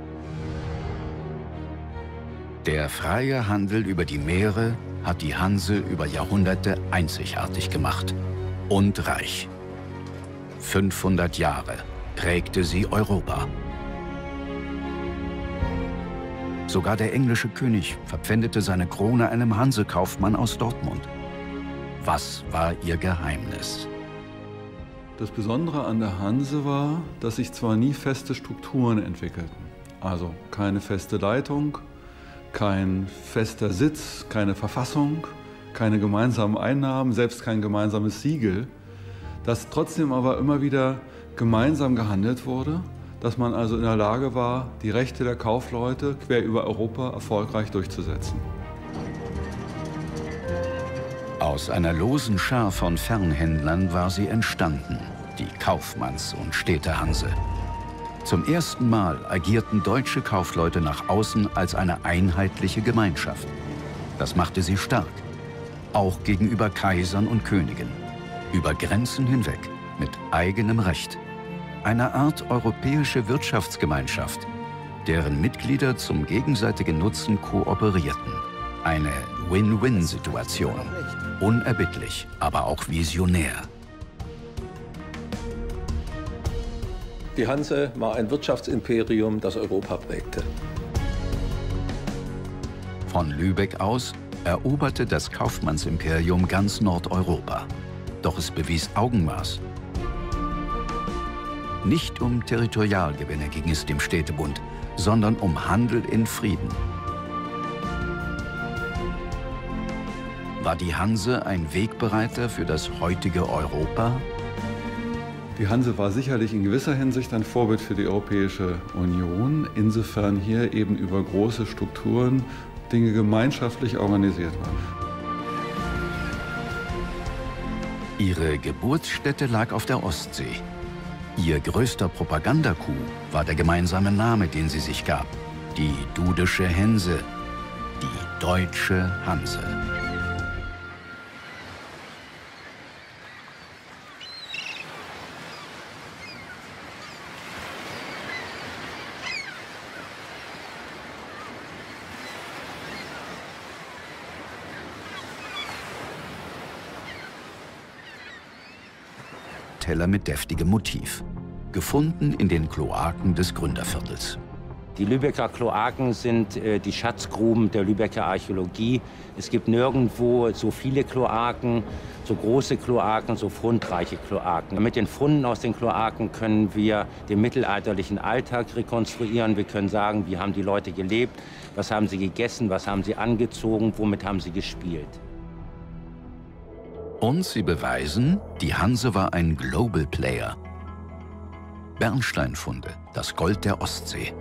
Der freie Handel über die Meere hat die Hanse über Jahrhunderte einzigartig gemacht und reich. 500 Jahre prägte sie Europa. Sogar der englische König verpfändete seine Krone einem Hansekaufmann aus Dortmund. Was war ihr Geheimnis? Das Besondere an der Hanse war, dass sich zwar nie feste Strukturen entwickelten, also keine feste Leitung, kein fester Sitz, keine Verfassung, keine gemeinsamen Einnahmen, selbst kein gemeinsames Siegel, dass trotzdem aber immer wieder gemeinsam gehandelt wurde, dass man also in der Lage war, die Rechte der Kaufleute quer über Europa erfolgreich durchzusetzen. Aus einer losen Schar von Fernhändlern war sie entstanden, die Kaufmanns- und Städtehanse. Zum ersten Mal agierten deutsche Kaufleute nach außen als eine einheitliche Gemeinschaft. Das machte sie stark, auch gegenüber Kaisern und Königen, über Grenzen hinweg, mit eigenem Recht. Eine Art europäische Wirtschaftsgemeinschaft, deren Mitglieder zum gegenseitigen Nutzen kooperierten. Eine Win-Win-Situation, unerbittlich, aber auch visionär. Die Hanse war ein Wirtschaftsimperium, das Europa prägte. Von Lübeck aus eroberte das Kaufmannsimperium ganz Nordeuropa. Doch es bewies Augenmaß. Nicht um Territorialgewinne ging es dem Städtebund, sondern um Handel in Frieden. War die Hanse ein Wegbereiter für das heutige Europa? Die Hanse war sicherlich in gewisser Hinsicht ein Vorbild für die Europäische Union, insofern hier eben über große Strukturen Dinge gemeinschaftlich organisiert waren. Ihre Geburtsstätte lag auf der Ostsee. Ihr größter Propagandakuh war der gemeinsame Name, den sie sich gab: die Dudische Hänse, die Deutsche Hanse. Teller mit deftigem Motiv, gefunden in den Kloaken des Gründerviertels. Die Lübecker Kloaken sind die Schatzgruben der Lübecker Archäologie. Es gibt nirgendwo so viele Kloaken, so große Kloaken, so fundreiche Kloaken. Mit den Funden aus den Kloaken können wir den mittelalterlichen Alltag rekonstruieren. Wir können sagen, wie haben die Leute gelebt, was haben sie gegessen, was haben sie angezogen, womit haben sie gespielt. Und sie beweisen, die Hanse war ein Global Player. Bernsteinfunde, das Gold der Ostsee.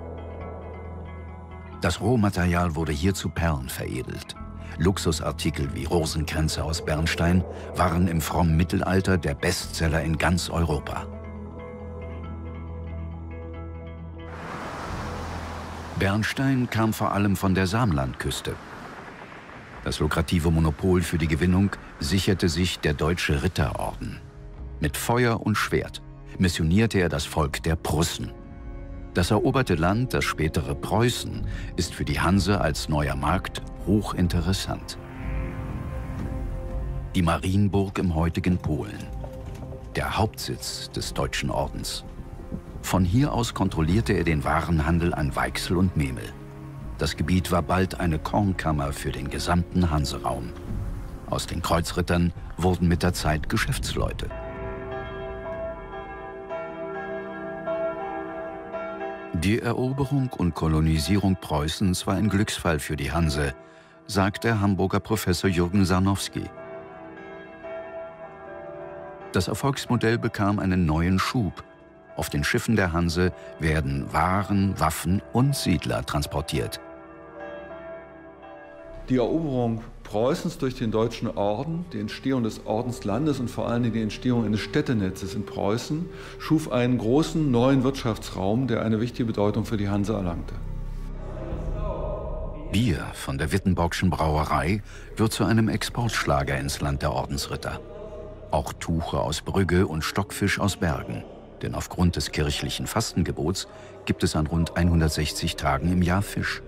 Das Rohmaterial wurde hier zu Perlen veredelt. Luxusartikel wie Rosenkränze aus Bernstein waren im frommen Mittelalter der Bestseller in ganz Europa. Bernstein kam vor allem von der Samlandküste. Das lukrative Monopol für die Gewinnung sicherte sich der Deutsche Ritterorden. Mit Feuer und Schwert missionierte er das Volk der Prussen. Das eroberte Land, das spätere Preußen, ist für die Hanse als neuer Markt hochinteressant. Die Marienburg im heutigen Polen, der Hauptsitz des Deutschen Ordens. Von hier aus kontrollierte er den Warenhandel an Weichsel und Memel. Das Gebiet war bald eine Kornkammer für den gesamten Hanseraum. Aus den Kreuzrittern wurden mit der Zeit Geschäftsleute. Die Eroberung und Kolonisierung Preußens war ein Glücksfall für die Hanse, sagt der Hamburger Professor Jürgen Sarnowski. Das Erfolgsmodell bekam einen neuen Schub. Auf den Schiffen der Hanse werden Waren, Waffen und Siedler transportiert. Die Eroberung Preußens durch den Deutschen Orden, die Entstehung des Ordenslandes und vor allen Dingen die Entstehung eines Städtenetzes in Preußen, schuf einen großen neuen Wirtschaftsraum, der eine wichtige Bedeutung für die Hanse erlangte. Bier von der Wittenborgschen Brauerei wird zu einem Exportschlager ins Land der Ordensritter. Auch Tuche aus Brügge und Stockfisch aus Bergen. Denn aufgrund des kirchlichen Fastengebots gibt es an rund 160 Tagen im Jahr Fisch.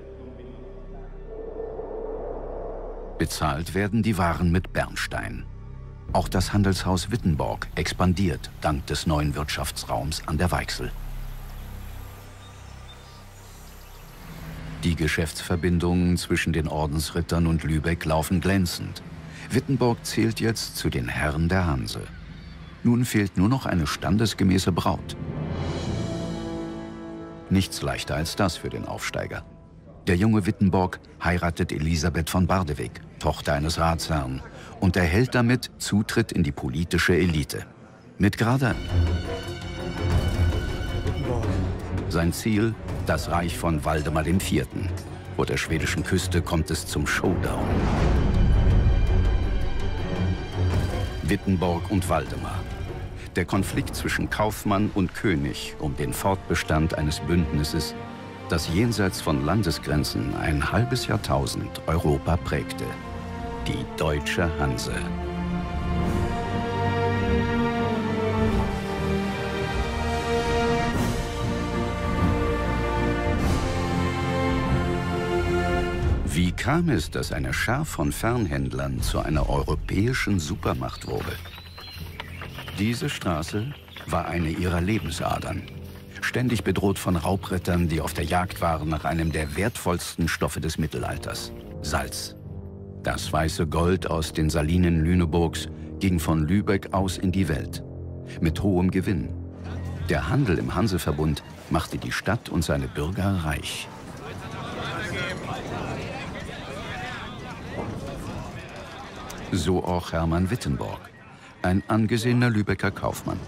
Bezahlt werden die Waren mit Bernstein. Auch das Handelshaus Wittenborg expandiert dank des neuen Wirtschaftsraums an der Weichsel. Die Geschäftsverbindungen zwischen den Ordensrittern und Lübeck laufen glänzend. Wittenborg zählt jetzt zu den Herren der Hanse. Nun fehlt nur noch eine standesgemäße Braut. Nichts leichter als das für den Aufsteiger. Der junge Wittenborg heiratet Elisabeth von Bardewig, Tochter eines Ratsherrn, und erhält damit Zutritt in die politische Elite. Mit Gradern. Sein Ziel, das Reich von Waldemar IV. Vor der schwedischen Küste kommt es zum Showdown. Wittenborg und Waldemar. Der Konflikt zwischen Kaufmann und König um den Fortbestand eines Bündnisses, das jenseits von Landesgrenzen ein halbes Jahrtausend Europa prägte. Die Deutsche Hanse. Wie kam es, dass eine Schar von Fernhändlern zu einer europäischen Supermacht wurde? Diese Straße war eine ihrer Lebensadern. Ständig bedroht von Raubrittern, die auf der Jagd waren nach einem der wertvollsten Stoffe des Mittelalters, Salz. Das weiße Gold aus den Salinen Lüneburgs ging von Lübeck aus in die Welt, mit hohem Gewinn. Der Handel im Hanseverbund machte die Stadt und seine Bürger reich. So auch Hermann Wittenborg, ein angesehener Lübecker Kaufmann.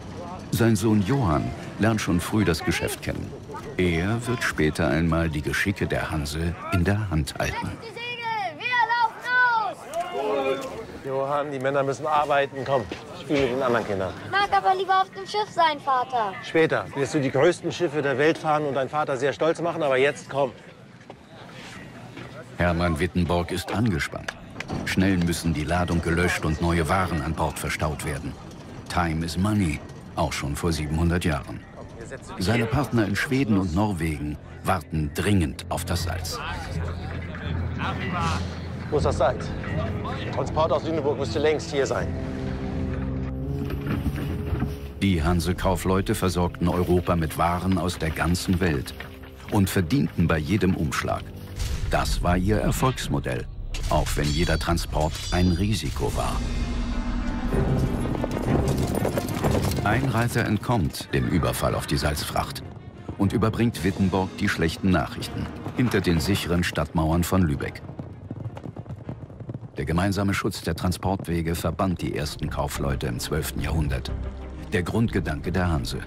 Sein Sohn Johann lernt schon früh das Geschäft kennen. Er wird später einmal die Geschicke der Hanse in der Hand halten. Die Segel, wir laufen los! Johann, die Männer müssen arbeiten, komm, spiel mit den anderen Kindern. Mag aber lieber auf dem Schiff sein, Vater. Später wirst du die größten Schiffe der Welt fahren und deinen Vater sehr stolz machen, aber jetzt komm. Hermann Wittenborg ist angespannt. Schnell müssen die Ladung gelöscht und neue Waren an Bord verstaut werden. Time is money, auch schon vor 700 Jahren. Seine Partner in Schweden und Norwegen warten dringend auf das Salz. Wo ist das Salz? Transport aus Lüneburg müsste längst hier sein. Die Hanse-Kaufleute versorgten Europa mit Waren aus der ganzen Welt und verdienten bei jedem Umschlag. Das war ihr Erfolgsmodell. Auch wenn jeder Transport ein Risiko war. Ein Reiter entkommt dem Überfall auf die Salzfracht und überbringt Wittenborg die schlechten Nachrichten hinter den sicheren Stadtmauern von Lübeck. Der gemeinsame Schutz der Transportwege verband die ersten Kaufleute im 12. Jahrhundert. Der Grundgedanke der Hanse.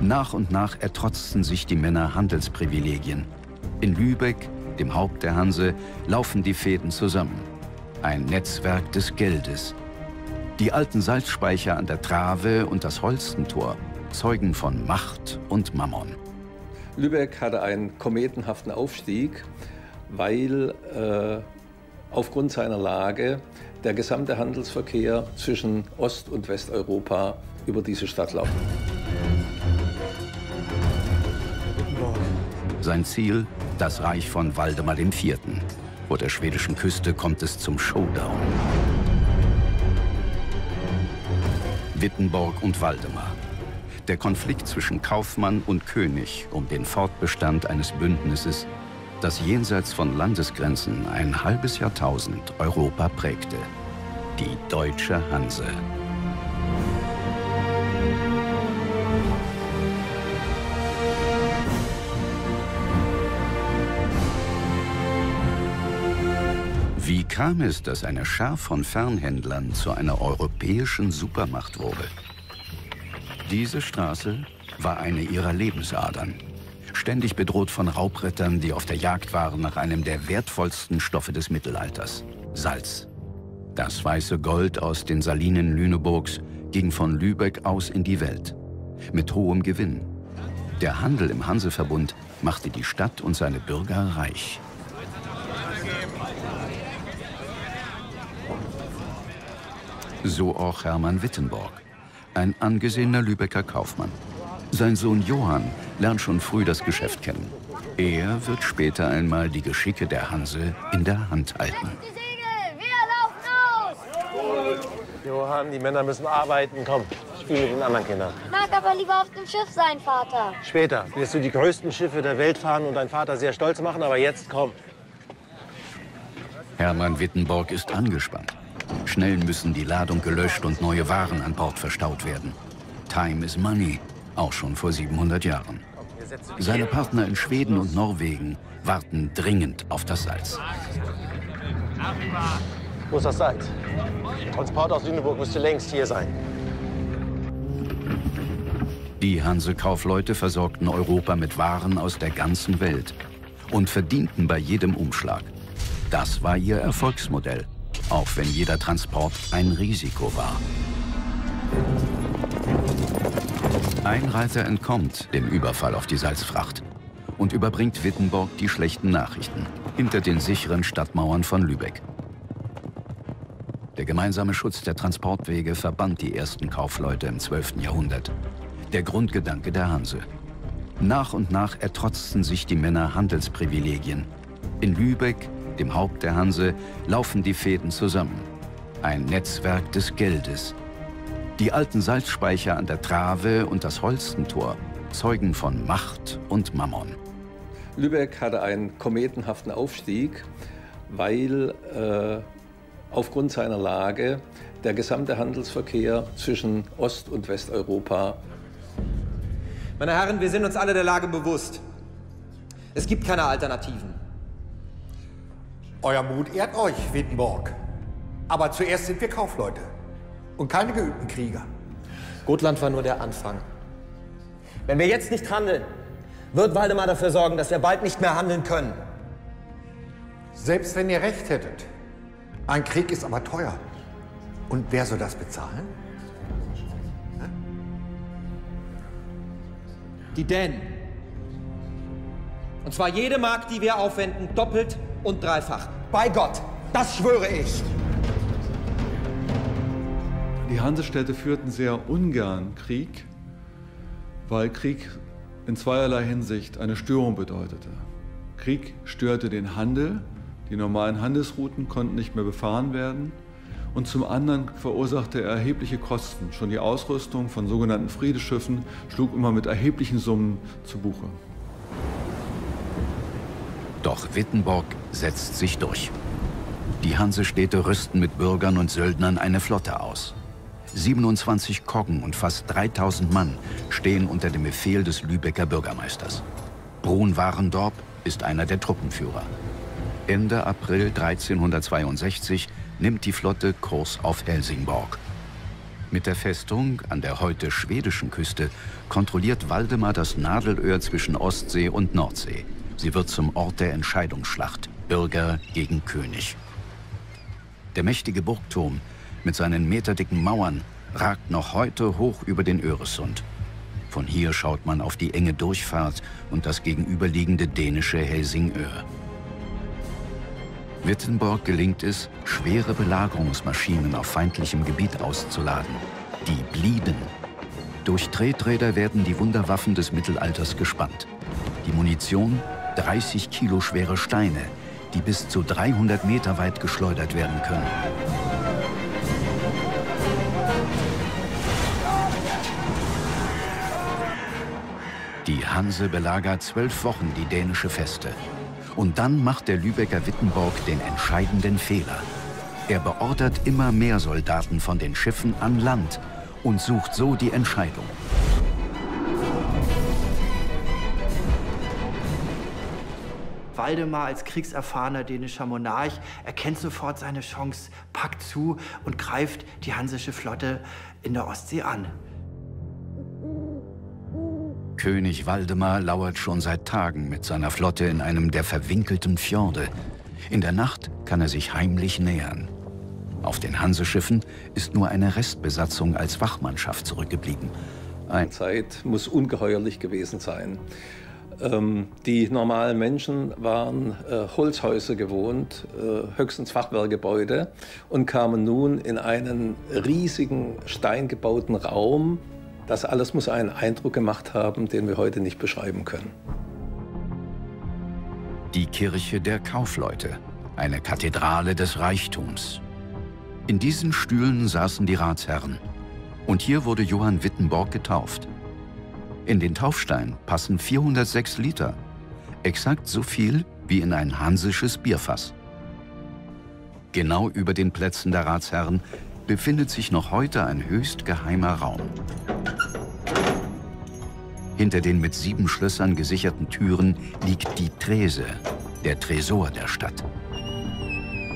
Nach und nach ertrotzten sich die Männer Handelsprivilegien. In Lübeck, dem Haupt der Hanse, laufen die Fäden zusammen. Ein Netzwerk des Geldes. Die alten Salzspeicher an der Trave und das Holstentor zeugen von Macht und Mammon. Lübeck hatte einen kometenhaften Aufstieg, weil aufgrund seiner Lage der gesamte Handelsverkehr zwischen Ost- und Westeuropa über diese Stadt lief. Sein Ziel? Das Reich von Waldemar IV. Vor der schwedischen Küste kommt es zum Showdown. Wittenborg und Waldemar. Der Konflikt zwischen Kaufmann und König um den Fortbestand eines Bündnisses, das jenseits von Landesgrenzen ein halbes Jahrtausend Europa prägte. Die Deutsche Hanse. Wie kam es, dass eine Schar von Fernhändlern zu einer europäischen Supermacht wurde? Diese Straße war eine ihrer Lebensadern. Ständig bedroht von Raubrittern, die auf der Jagd waren nach einem der wertvollsten Stoffe des Mittelalters, Salz. Das weiße Gold aus den Salinen Lüneburgs ging von Lübeck aus in die Welt. Mit hohem Gewinn. Der Handel im Hanseverbund machte die Stadt und seine Bürger reich. So auch Hermann Wittenborg, ein angesehener Lübecker Kaufmann. Sein Sohn Johann lernt schon früh das Geschäft kennen. Er wird später einmal die Geschicke der Hanse in der Hand halten. Die Segel, wir laufen los! Johann, die Männer müssen arbeiten, komm. Spiel mit den anderen Kindern. Mag aber lieber auf dem Schiff sein, Vater. Später wirst du die größten Schiffe der Welt fahren und deinen Vater sehr stolz machen, aber jetzt komm. Hermann Wittenborg ist angespannt. Schnell müssen die Ladung gelöscht und neue Waren an Bord verstaut werden. Time is money, auch schon vor 700 Jahren. Seine Partner in Schweden und Norwegen warten dringend auf das Salz. Wo ist das Salz? Transport aus Lüneburg müsste längst hier sein. Die Hanse-Kaufleute versorgten Europa mit Waren aus der ganzen Welt und verdienten bei jedem Umschlag. Das war ihr Erfolgsmodell, auch wenn jeder Transport ein Risiko war. Ein Reiter entkommt dem Überfall auf die Salzfracht und überbringt Wittenborg die schlechten Nachrichten hinter den sicheren Stadtmauern von Lübeck. Der gemeinsame Schutz der Transportwege verband die ersten Kaufleute im 12. Jahrhundert. Der Grundgedanke der Hanse. Nach und nach ertrotzten sich die Männer Handelsprivilegien. In Lübeck, dem Haupt der Hanse, laufen die Fäden zusammen. Ein Netzwerk des Geldes. Die alten Salzspeicher an der Trave und das Holstentor zeugen von Macht und Mammon. Lübeck hatte einen kometenhaften Aufstieg, weil aufgrund seiner Lage der gesamte Handelsverkehr zwischen Ost- und Westeuropa. Meine Herren, wir sind uns alle der Lage bewusst. Es gibt keine Alternativen. Euer Mut ehrt euch, Wittenborg. Aber zuerst sind wir Kaufleute und keine geübten Krieger. Gotland war nur der Anfang. Wenn wir jetzt nicht handeln, wird Waldemar dafür sorgen, dass wir bald nicht mehr handeln können. Selbst wenn ihr recht hättet. Ein Krieg ist aber teuer. Und wer soll das bezahlen? Die Dänen. Und zwar jede Mark, die wir aufwenden, doppelt und dreifach. Bei Gott, das schwöre ich. Die Hansestädte führten sehr ungern Krieg, weil Krieg in zweierlei Hinsicht eine Störung bedeutete. Krieg störte den Handel, die normalen Handelsrouten konnten nicht mehr befahren werden. Und zum anderen verursachte er erhebliche Kosten. Schon die Ausrüstung von sogenannten Friedensschiffen schlug immer mit erheblichen Summen zu Buche. Doch Wittenborg setzt sich durch. Die Hansestädte rüsten mit Bürgern und Söldnern eine Flotte aus. 27 Koggen und fast 3000 Mann stehen unter dem Befehl des Lübecker Bürgermeisters. Brun Warendorp ist einer der Truppenführer. Ende April 1362 nimmt die Flotte Kurs auf Helsingborg. Mit der Festung an der heute schwedischen Küste kontrolliert Waldemar das Nadelöhr zwischen Ostsee und Nordsee. Sie wird zum Ort der Entscheidungsschlacht, Bürger gegen König. Der mächtige Burgturm mit seinen meterdicken Mauern ragt noch heute hoch über den Öresund. Von hier schaut man auf die enge Durchfahrt und das gegenüberliegende dänische Helsingör. Wittenborg gelingt es, schwere Belagerungsmaschinen auf feindlichem Gebiet auszuladen. Die blieben. Durch Treträder werden die Wunderwaffen des Mittelalters gespannt. Die Munition, 30 Kilo schwere Steine, die bis zu 300 Meter weit geschleudert werden können. Die Hanse belagert 12 Wochen die dänische Feste. Und dann macht der Lübecker Wittenborg den entscheidenden Fehler. Er beordert immer mehr Soldaten von den Schiffen an Land und sucht so die Entscheidung. Waldemar als kriegserfahrener dänischer Monarch erkennt sofort seine Chance, packt zu und greift die hansische Flotte in der Ostsee an. König Waldemar lauert schon seit Tagen mit seiner Flotte in einem der verwinkelten Fjorde. In der Nacht kann er sich heimlich nähern. Auf den Hanseschiffen ist nur eine Restbesatzung als Wachmannschaft zurückgeblieben. Die Zeit muss ungeheuerlich gewesen sein. Die normalen Menschen waren Holzhäuser gewohnt, höchstens Fachwerkgebäude, und kamen nun in einen riesigen steingebauten Raum. Das alles muss einen Eindruck gemacht haben, den wir heute nicht beschreiben können. Die Kirche der Kaufleute, eine Kathedrale des Reichtums. In diesen Stühlen saßen die Ratsherren. Und hier wurde Johann Wittenborg getauft. In den Taufstein passen 406 Liter, exakt so viel wie in ein hansisches Bierfass. Genau über den Plätzen der Ratsherren befindet sich noch heute ein höchst geheimer Raum. Hinter den mit 7 Schlössern gesicherten Türen liegt die Trese, der Tresor der Stadt.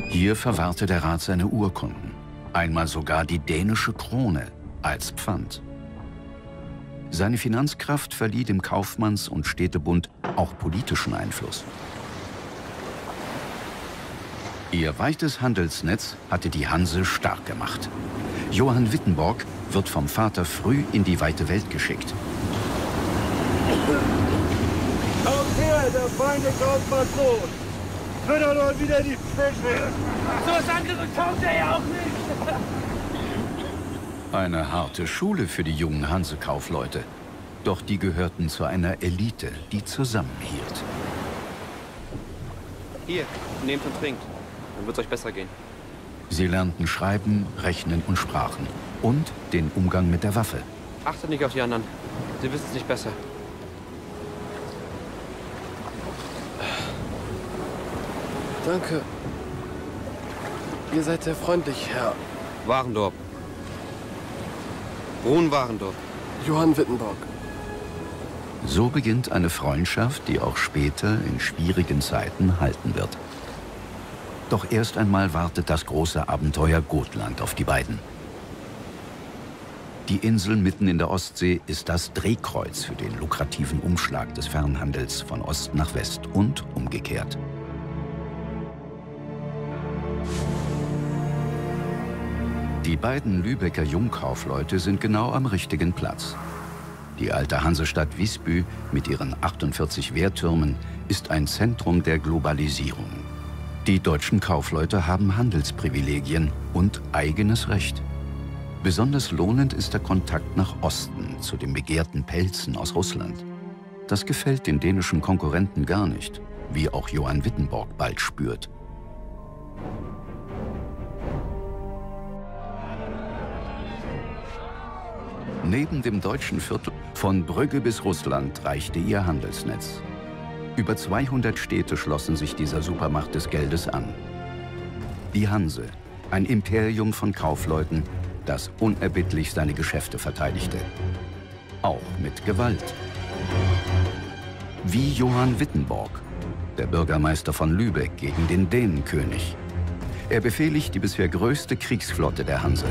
Hier verwahrte der Rat seine Urkunden, einmal sogar die dänische Krone als Pfand. Seine Finanzkraft verlieh dem Kaufmanns- und Städtebund auch politischen Einfluss. Ihr weites Handelsnetz hatte die Hanse stark gemacht. Johann Wittenborg wird vom Vater früh in die weite Welt geschickt. Kommt her, der feine Kaufmannssohn! Füttert euch wieder die Fische! So was anderes kauft er ja auch nicht! Eine harte Schule für die jungen Hansekaufleute. Doch die gehörten zu einer Elite, die zusammenhielt. Hier, nehmt und trinkt. Dann wird es euch besser gehen. Sie lernten Schreiben, Rechnen und Sprachen. Und den Umgang mit der Waffe. Achtet nicht auf die anderen. Sie wissen es nicht besser. Danke. Ihr seid sehr freundlich, Herr Warendorp. Brun Warendorp. Johann Wittenborg. So beginnt eine Freundschaft, die auch später in schwierigen Zeiten halten wird. Doch erst einmal wartet das große Abenteuer Gotland auf die beiden. Die Insel mitten in der Ostsee ist das Drehkreuz für den lukrativen Umschlag des Fernhandels von Ost nach West und umgekehrt. Die beiden Lübecker Jungkaufleute sind genau am richtigen Platz. Die alte Hansestadt Visby mit ihren 48 Wehrtürmen ist ein Zentrum der Globalisierung. Die deutschen Kaufleute haben Handelsprivilegien und eigenes Recht. Besonders lohnend ist der Kontakt nach Osten zu den begehrten Pelzen aus Russland. Das gefällt den dänischen Konkurrenten gar nicht, wie auch Johann Wittenborg bald spürt. Neben dem deutschen Viertel von Brügge bis Russland reichte ihr Handelsnetz. Über 200 Städte schlossen sich dieser Supermacht des Geldes an. Die Hanse, ein Imperium von Kaufleuten, das unerbittlich seine Geschäfte verteidigte. Auch mit Gewalt. Wie Johann Wittenborg, der Bürgermeister von Lübeck gegen den Dänenkönig. Er befehligt die bisher größte Kriegsflotte der Hanse.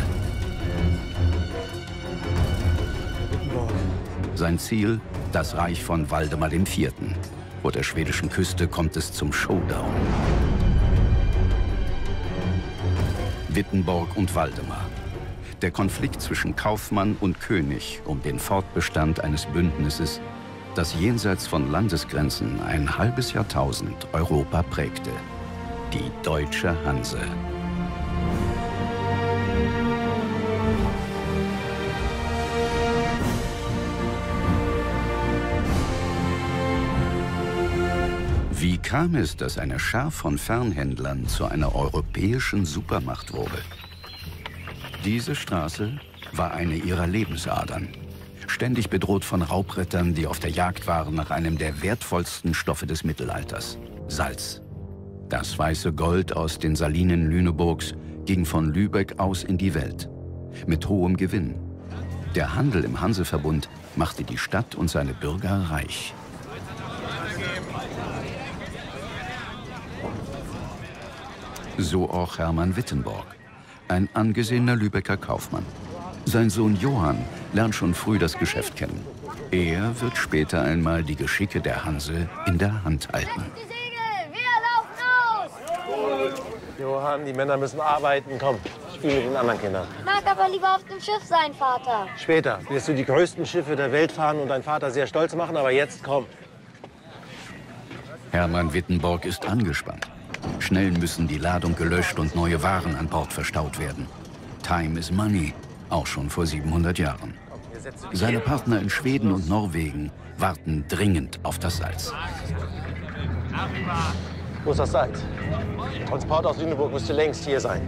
Sein Ziel, das Reich von Waldemar IV. Vor der schwedischen Küste kommt es zum Showdown. Wittenborg und Waldemar. Der Konflikt zwischen Kaufmann und König um den Fortbestand eines Bündnisses, das jenseits von Landesgrenzen ein halbes Jahrtausend Europa prägte. Die Deutsche Hanse. Wie kam es, dass eine Schar von Fernhändlern zu einer europäischen Supermacht wurde? Diese Straße war eine ihrer Lebensadern. Ständig bedroht von Raubrittern, die auf der Jagd waren nach einem der wertvollsten Stoffe des Mittelalters, Salz. Das weiße Gold aus den Salinen Lüneburgs ging von Lübeck aus in die Welt. Mit hohem Gewinn. Der Handel im Hanseverbund machte die Stadt und seine Bürger reich. So auch Hermann Wittenborg, ein angesehener Lübecker Kaufmann. Sein Sohn Johann lernt schon früh das Geschäft kennen. Er wird später einmal die Geschicke der Hanse in der Hand halten. Halt die Segel, wir laufen Johann, die Männer müssen arbeiten. Komm, ich spiele mit den anderen Kindern. Ich mag aber lieber auf dem Schiff sein, Vater. Später wirst du die größten Schiffe der Welt fahren und deinen Vater sehr stolz machen. Aber jetzt komm. Hermann Wittenborg ist angespannt. Schnell müssen die Ladung gelöscht und neue Waren an Bord verstaut werden. Time is money, auch schon vor 700 Jahren. Seine Partner in Schweden und Norwegen warten dringend auf das Salz. Wo ist das Salz? Transport aus Lüneburg müsste längst hier sein.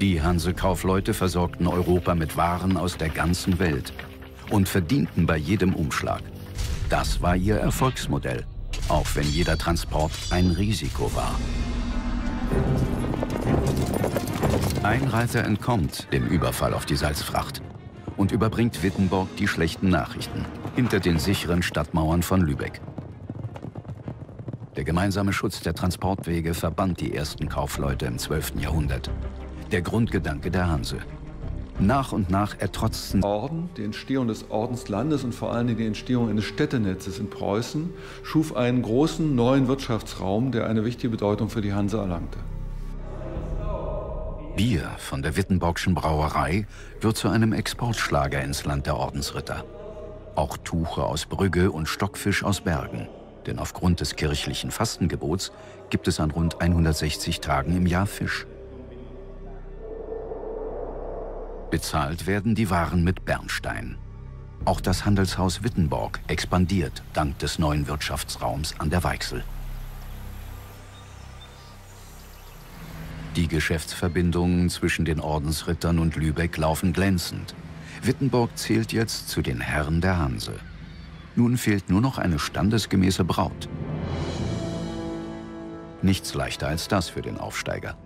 Die Hanse-Kaufleute versorgten Europa mit Waren aus der ganzen Welt und verdienten bei jedem Umschlag. Das war ihr Erfolgsmodell, auch wenn jeder Transport ein Risiko war. Ein Reiter entkommt dem Überfall auf die Salzfracht und überbringt Wittenborg die schlechten Nachrichten hinter den sicheren Stadtmauern von Lübeck. Der gemeinsame Schutz der Transportwege verband die ersten Kaufleute im 12. Jahrhundert. Der Grundgedanke der Hanse. Nach und nach ertrotzten Orden, die Entstehung des Ordenslandes und vor allem die Entstehung eines Städtenetzes in Preußen schuf einen großen neuen Wirtschaftsraum, der eine wichtige Bedeutung für die Hanse erlangte. Bier von der Wittenborgschen Brauerei wird zu einem Exportschlager ins Land der Ordensritter. Auch Tuche aus Brügge und Stockfisch aus Bergen. Denn aufgrund des kirchlichen Fastengebots gibt es an rund 160 Tagen im Jahr Fisch. Bezahlt werden die Waren mit Bernstein. Auch das Handelshaus Wittenborg expandiert dank des neuen Wirtschaftsraums an der Weichsel. Die Geschäftsverbindungen zwischen den Ordensrittern und Lübeck laufen glänzend. Wittenborg zählt jetzt zu den Herren der Hanse. Nun fehlt nur noch eine standesgemäße Braut. Nichts leichter als das für den Aufsteiger.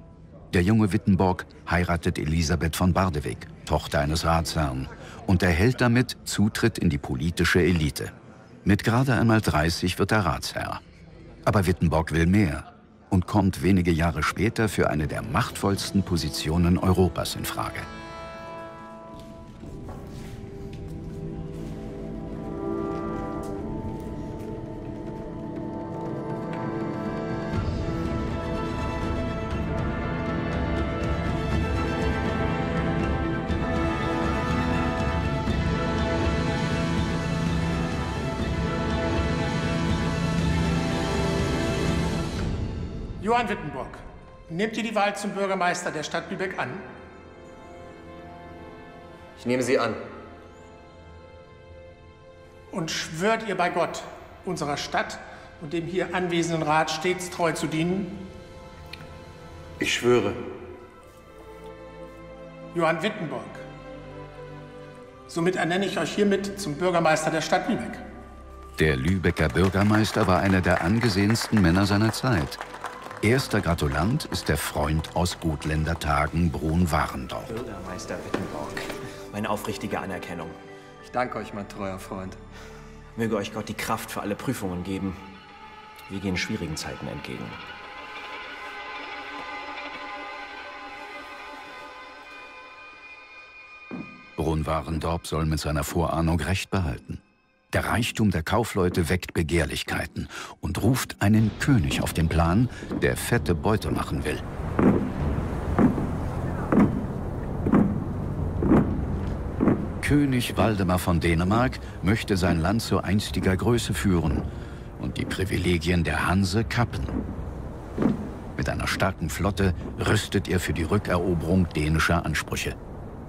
Der junge Wittenborg heiratet Elisabeth von Bardewig, Tochter eines Ratsherrn, und erhält damit Zutritt in die politische Elite. Mit gerade einmal 30 wird er Ratsherr. Aber Wittenborg will mehr und kommt wenige Jahre später für eine der machtvollsten Positionen Europas in Frage. Johann Wittenborg, nehmt ihr die Wahl zum Bürgermeister der Stadt Lübeck an? Ich nehme sie an. Und schwört ihr bei Gott, unserer Stadt und dem hier anwesenden Rat stets treu zu dienen? Ich schwöre. Johann Wittenborg, somit ernenne ich euch hiermit zum Bürgermeister der Stadt Lübeck. Der Lübecker Bürgermeister war einer der angesehensten Männer seiner Zeit. Erster Gratulant ist der Freund aus Gotländer Tagen, Brun Warendorp. Bürgermeister Wittenborg, meine aufrichtige Anerkennung. Ich danke euch, mein treuer Freund. Möge euch Gott die Kraft für alle Prüfungen geben. Wir gehen schwierigen Zeiten entgegen. Brun Warendorp soll mit seiner Vorahnung Recht behalten. Der Reichtum der Kaufleute weckt Begehrlichkeiten und ruft einen König auf den Plan, der fette Beute machen will. König Waldemar von Dänemark möchte sein Land zu einstiger Größe führen und die Privilegien der Hanse kappen. Mit einer starken Flotte rüstet er für die Rückeroberung dänischer Ansprüche.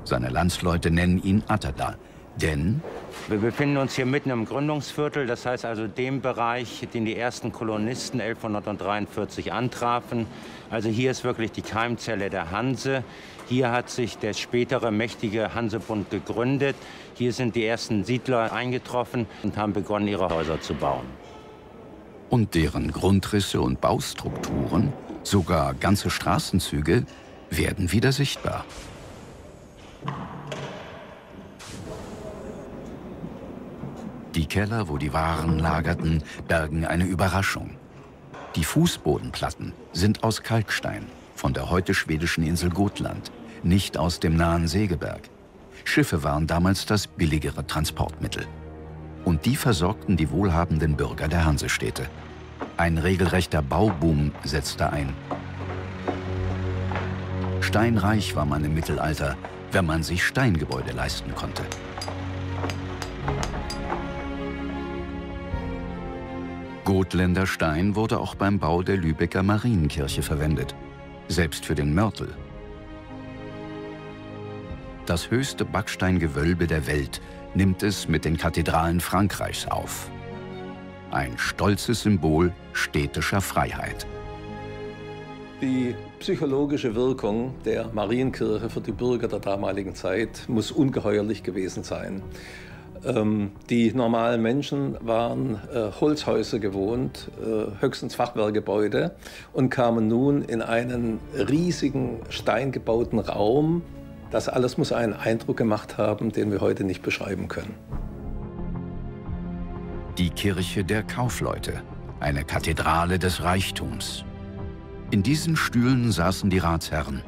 Seine Landsleute nennen ihn Atterdag. Denn wir befinden uns hier mitten im Gründungsviertel, das heißt also dem Bereich, den die ersten Kolonisten 1143 antrafen. Also hier ist wirklich die Keimzelle der Hanse. Hier hat sich der spätere mächtige Hansebund gegründet. Hier sind die ersten Siedler eingetroffen und haben begonnen, ihre Häuser zu bauen. Und deren Grundrisse und Baustrukturen, sogar ganze Straßenzüge, werden wieder sichtbar. Die Keller, wo die Waren lagerten, bergen eine Überraschung. Die Fußbodenplatten sind aus Kalkstein, von der heute schwedischen Insel Gotland, nicht aus dem nahen Segeberg. Schiffe waren damals das billigere Transportmittel. Und die versorgten die wohlhabenden Bürger der Hansestädte. Ein regelrechter Bauboom setzte ein. Steinreich war man im Mittelalter, wenn man sich Steingebäude leisten konnte. Gotländer Stein wurde auch beim Bau der Lübecker Marienkirche verwendet, selbst für den Mörtel. Das höchste Backsteingewölbe der Welt nimmt es mit den Kathedralen Frankreichs auf. Ein stolzes Symbol städtischer Freiheit. Die psychologische Wirkung der Marienkirche für die Bürger der damaligen Zeit muss ungeheuerlich gewesen sein. Die normalen Menschen waren Holzhäuser gewohnt, höchstens Fachwerkgebäude, und kamen nun in einen riesigen steingebauten Raum. Das alles muss einen Eindruck gemacht haben, den wir heute nicht beschreiben können. Die Kirche der Kaufleute, eine Kathedrale des Reichtums. In diesen Stühlen saßen die Ratsherren.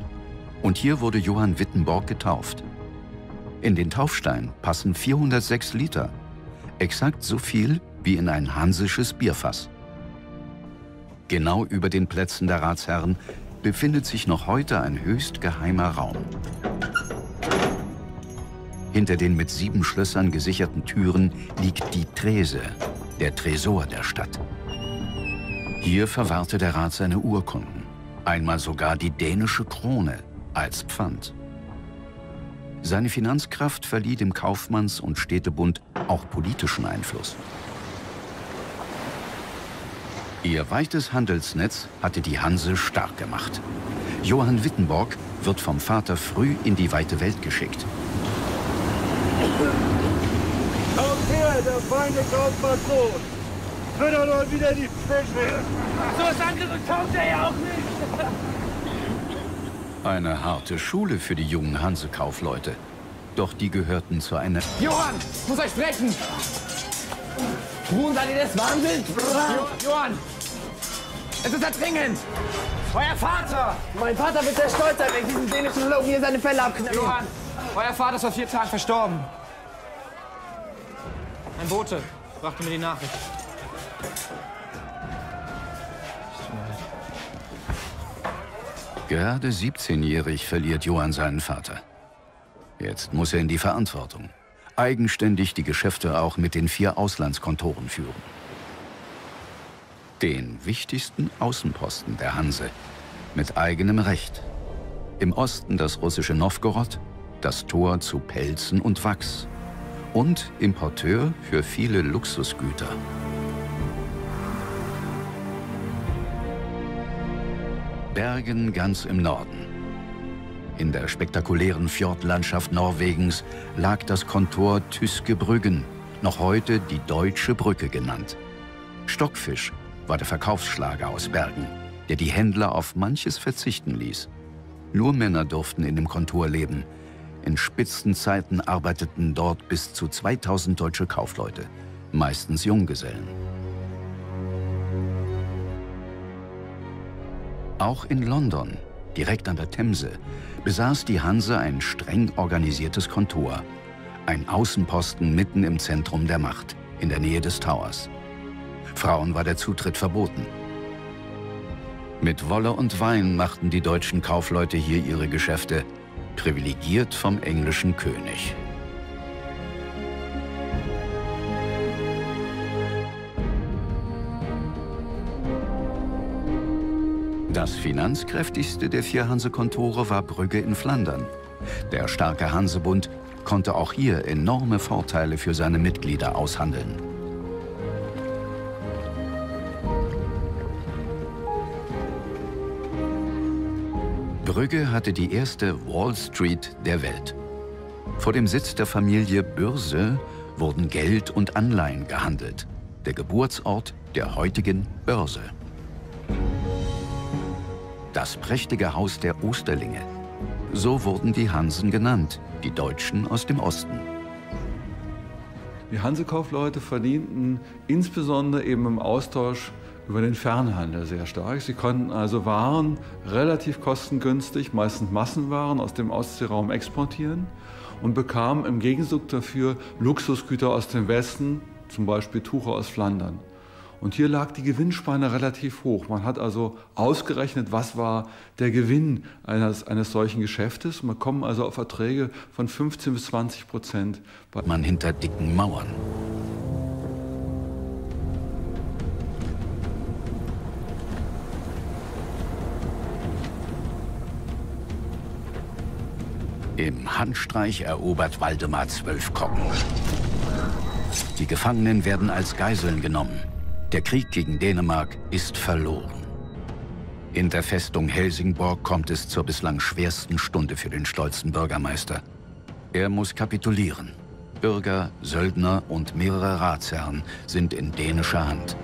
Und hier wurde Johann Wittenborg getauft. In den Taufstein passen 406 Liter, exakt so viel wie in ein hansisches Bierfass. Genau über den Plätzen der Ratsherren befindet sich noch heute ein höchst geheimer Raum. Hinter den mit 7 Schlössern gesicherten Türen liegt die Trese, der Tresor der Stadt. Hier verwahrte der Rat seine Urkunden, einmal sogar die dänische Krone als Pfand. Seine Finanzkraft verlieh dem Kaufmanns- und Städtebund auch politischen Einfluss. Ihr weites Handelsnetz hatte die Hanse stark gemacht. Johann Wittenborg wird vom Vater früh in die weite Welt geschickt. Kommt her, der feine Kaufmannssohn! Füttert euch wieder die Fische! So was anderes kauft er ja auch nicht! Eine harte Schule für die jungen Hansekaufleute. Doch die gehörten zu einer... Johann, ich muss euch sprechen! Brun, seid ihr des Wahnsinns? Johann! Es ist dringend! Euer Vater! Mein Vater wird sehr stolz sein, wenn ich diesen dänischen Logen hier seine Felle abknüpfe. Johann, euer Vater ist vor 4 Tagen verstorben. Ein Bote brachte mir die Nachricht. Gerade 17-jährig verliert Johann seinen Vater. Jetzt muss er in die Verantwortung. Eigenständig die Geschäfte auch mit den 4 Auslandskontoren führen. Den wichtigsten Außenposten der Hanse. Mit eigenem Recht. Im Osten das russische Novgorod, das Tor zu Pelzen und Wachs. Und Importeur für viele Luxusgüter. Bergen ganz im Norden. In der spektakulären Fjordlandschaft Norwegens lag das Kontor Tyske Brüggen, noch heute die Deutsche Brücke genannt. Stockfisch war der Verkaufsschlager aus Bergen, der die Händler auf manches verzichten ließ. Nur Männer durften in dem Kontor leben. In Spitzenzeiten arbeiteten dort bis zu 2000 deutsche Kaufleute, meistens Junggesellen. Auch in London, direkt an der Themse, besaß die Hanse ein streng organisiertes Kontor. Ein Außenposten mitten im Zentrum der Macht, in der Nähe des Towers. Frauen war der Zutritt verboten. Mit Wolle und Wein machten die deutschen Kaufleute hier ihre Geschäfte, privilegiert vom englischen König. Das finanzkräftigste der 4 Hansekontore war Brügge in Flandern. Der starke Hansebund konnte auch hier enorme Vorteile für seine Mitglieder aushandeln. Brügge hatte die erste Wall Street der Welt. Vor dem Sitz der Familie Börse wurden Geld und Anleihen gehandelt. Der Geburtsort der heutigen Börse. Das prächtige Haus der Osterlinge. So wurden die Hansen genannt, die Deutschen aus dem Osten. Die Hansekaufleute verdienten insbesondere eben im Austausch über den Fernhandel sehr stark. Sie konnten also Waren relativ kostengünstig, meistens Massenwaren, aus dem Ostseeraum exportieren und bekamen im Gegenzug dafür Luxusgüter aus dem Westen, zum Beispiel Tuche aus Flandern. Und hier lag die Gewinnspanne relativ hoch. Man hat also ausgerechnet, was war der Gewinn eines solchen Geschäftes. Man kommt also auf Erträge von 15 bis 20%. Man hinter dicken Mauern. Im Handstreich erobert Waldemar 12 Koppen. Die Gefangenen werden als Geiseln genommen. Der Krieg gegen Dänemark ist verloren. In der Festung Helsingborg kommt es zur bislang schwersten Stunde für den stolzen Bürgermeister. Er muss kapitulieren. Bürger, Söldner und mehrere Ratsherren sind in dänischer Hand.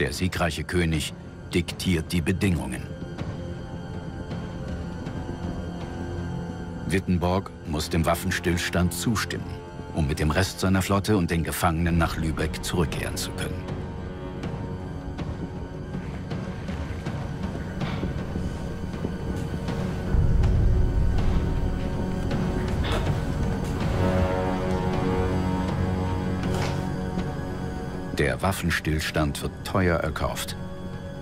Der siegreiche König diktiert die Bedingungen. Wittenborg muss dem Waffenstillstand zustimmen, um mit dem Rest seiner Flotte und den Gefangenen nach Lübeck zurückkehren zu können. Der Waffenstillstand wird teuer erkauft.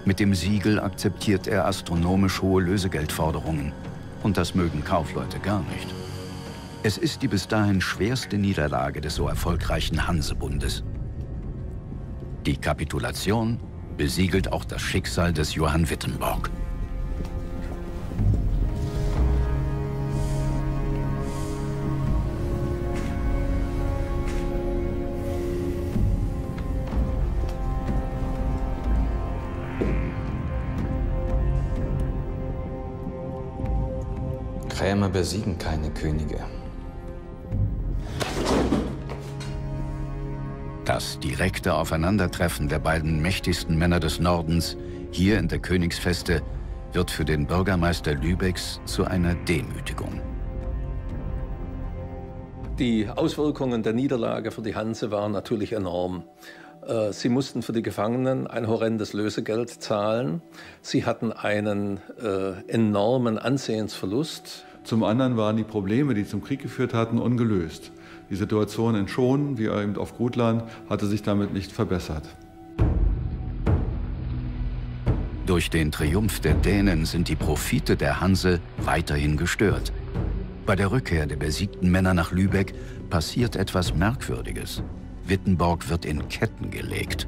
Mit dem Siegel akzeptiert er astronomisch hohe Lösegeldforderungen. Und das mögen Kaufleute gar nicht. Es ist die bis dahin schwerste Niederlage des so erfolgreichen Hansebundes. Die Kapitulation besiegelt auch das Schicksal des Johann Wittenborg. Krämer besiegen keine Könige. Das direkte Aufeinandertreffen der beiden mächtigsten Männer des Nordens hier in der Königsfeste wird für den Bürgermeister Lübecks zu einer Demütigung. Die Auswirkungen der Niederlage für die Hanse waren natürlich enorm. Sie mussten für die Gefangenen ein horrendes Lösegeld zahlen. Sie hatten einen enormen Ansehensverlust. Zum anderen waren die Probleme, die zum Krieg geführt hatten, ungelöst. Die Situation in Schonen, wie eben auf Gotland, hatte sich damit nicht verbessert. Durch den Triumph der Dänen sind die Profite der Hanse weiterhin gestört. Bei der Rückkehr der besiegten Männer nach Lübeck passiert etwas Merkwürdiges. Wittenborg wird in Ketten gelegt,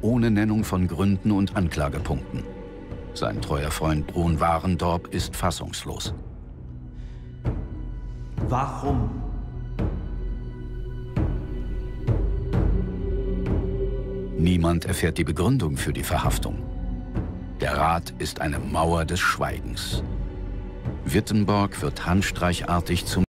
ohne Nennung von Gründen und Anklagepunkten. Sein treuer Freund Brun Warendorp ist fassungslos. Warum? Niemand erfährt die Begründung für die Verhaftung. Der Rat ist eine Mauer des Schweigens. Wittenborg wird handstreichartig zum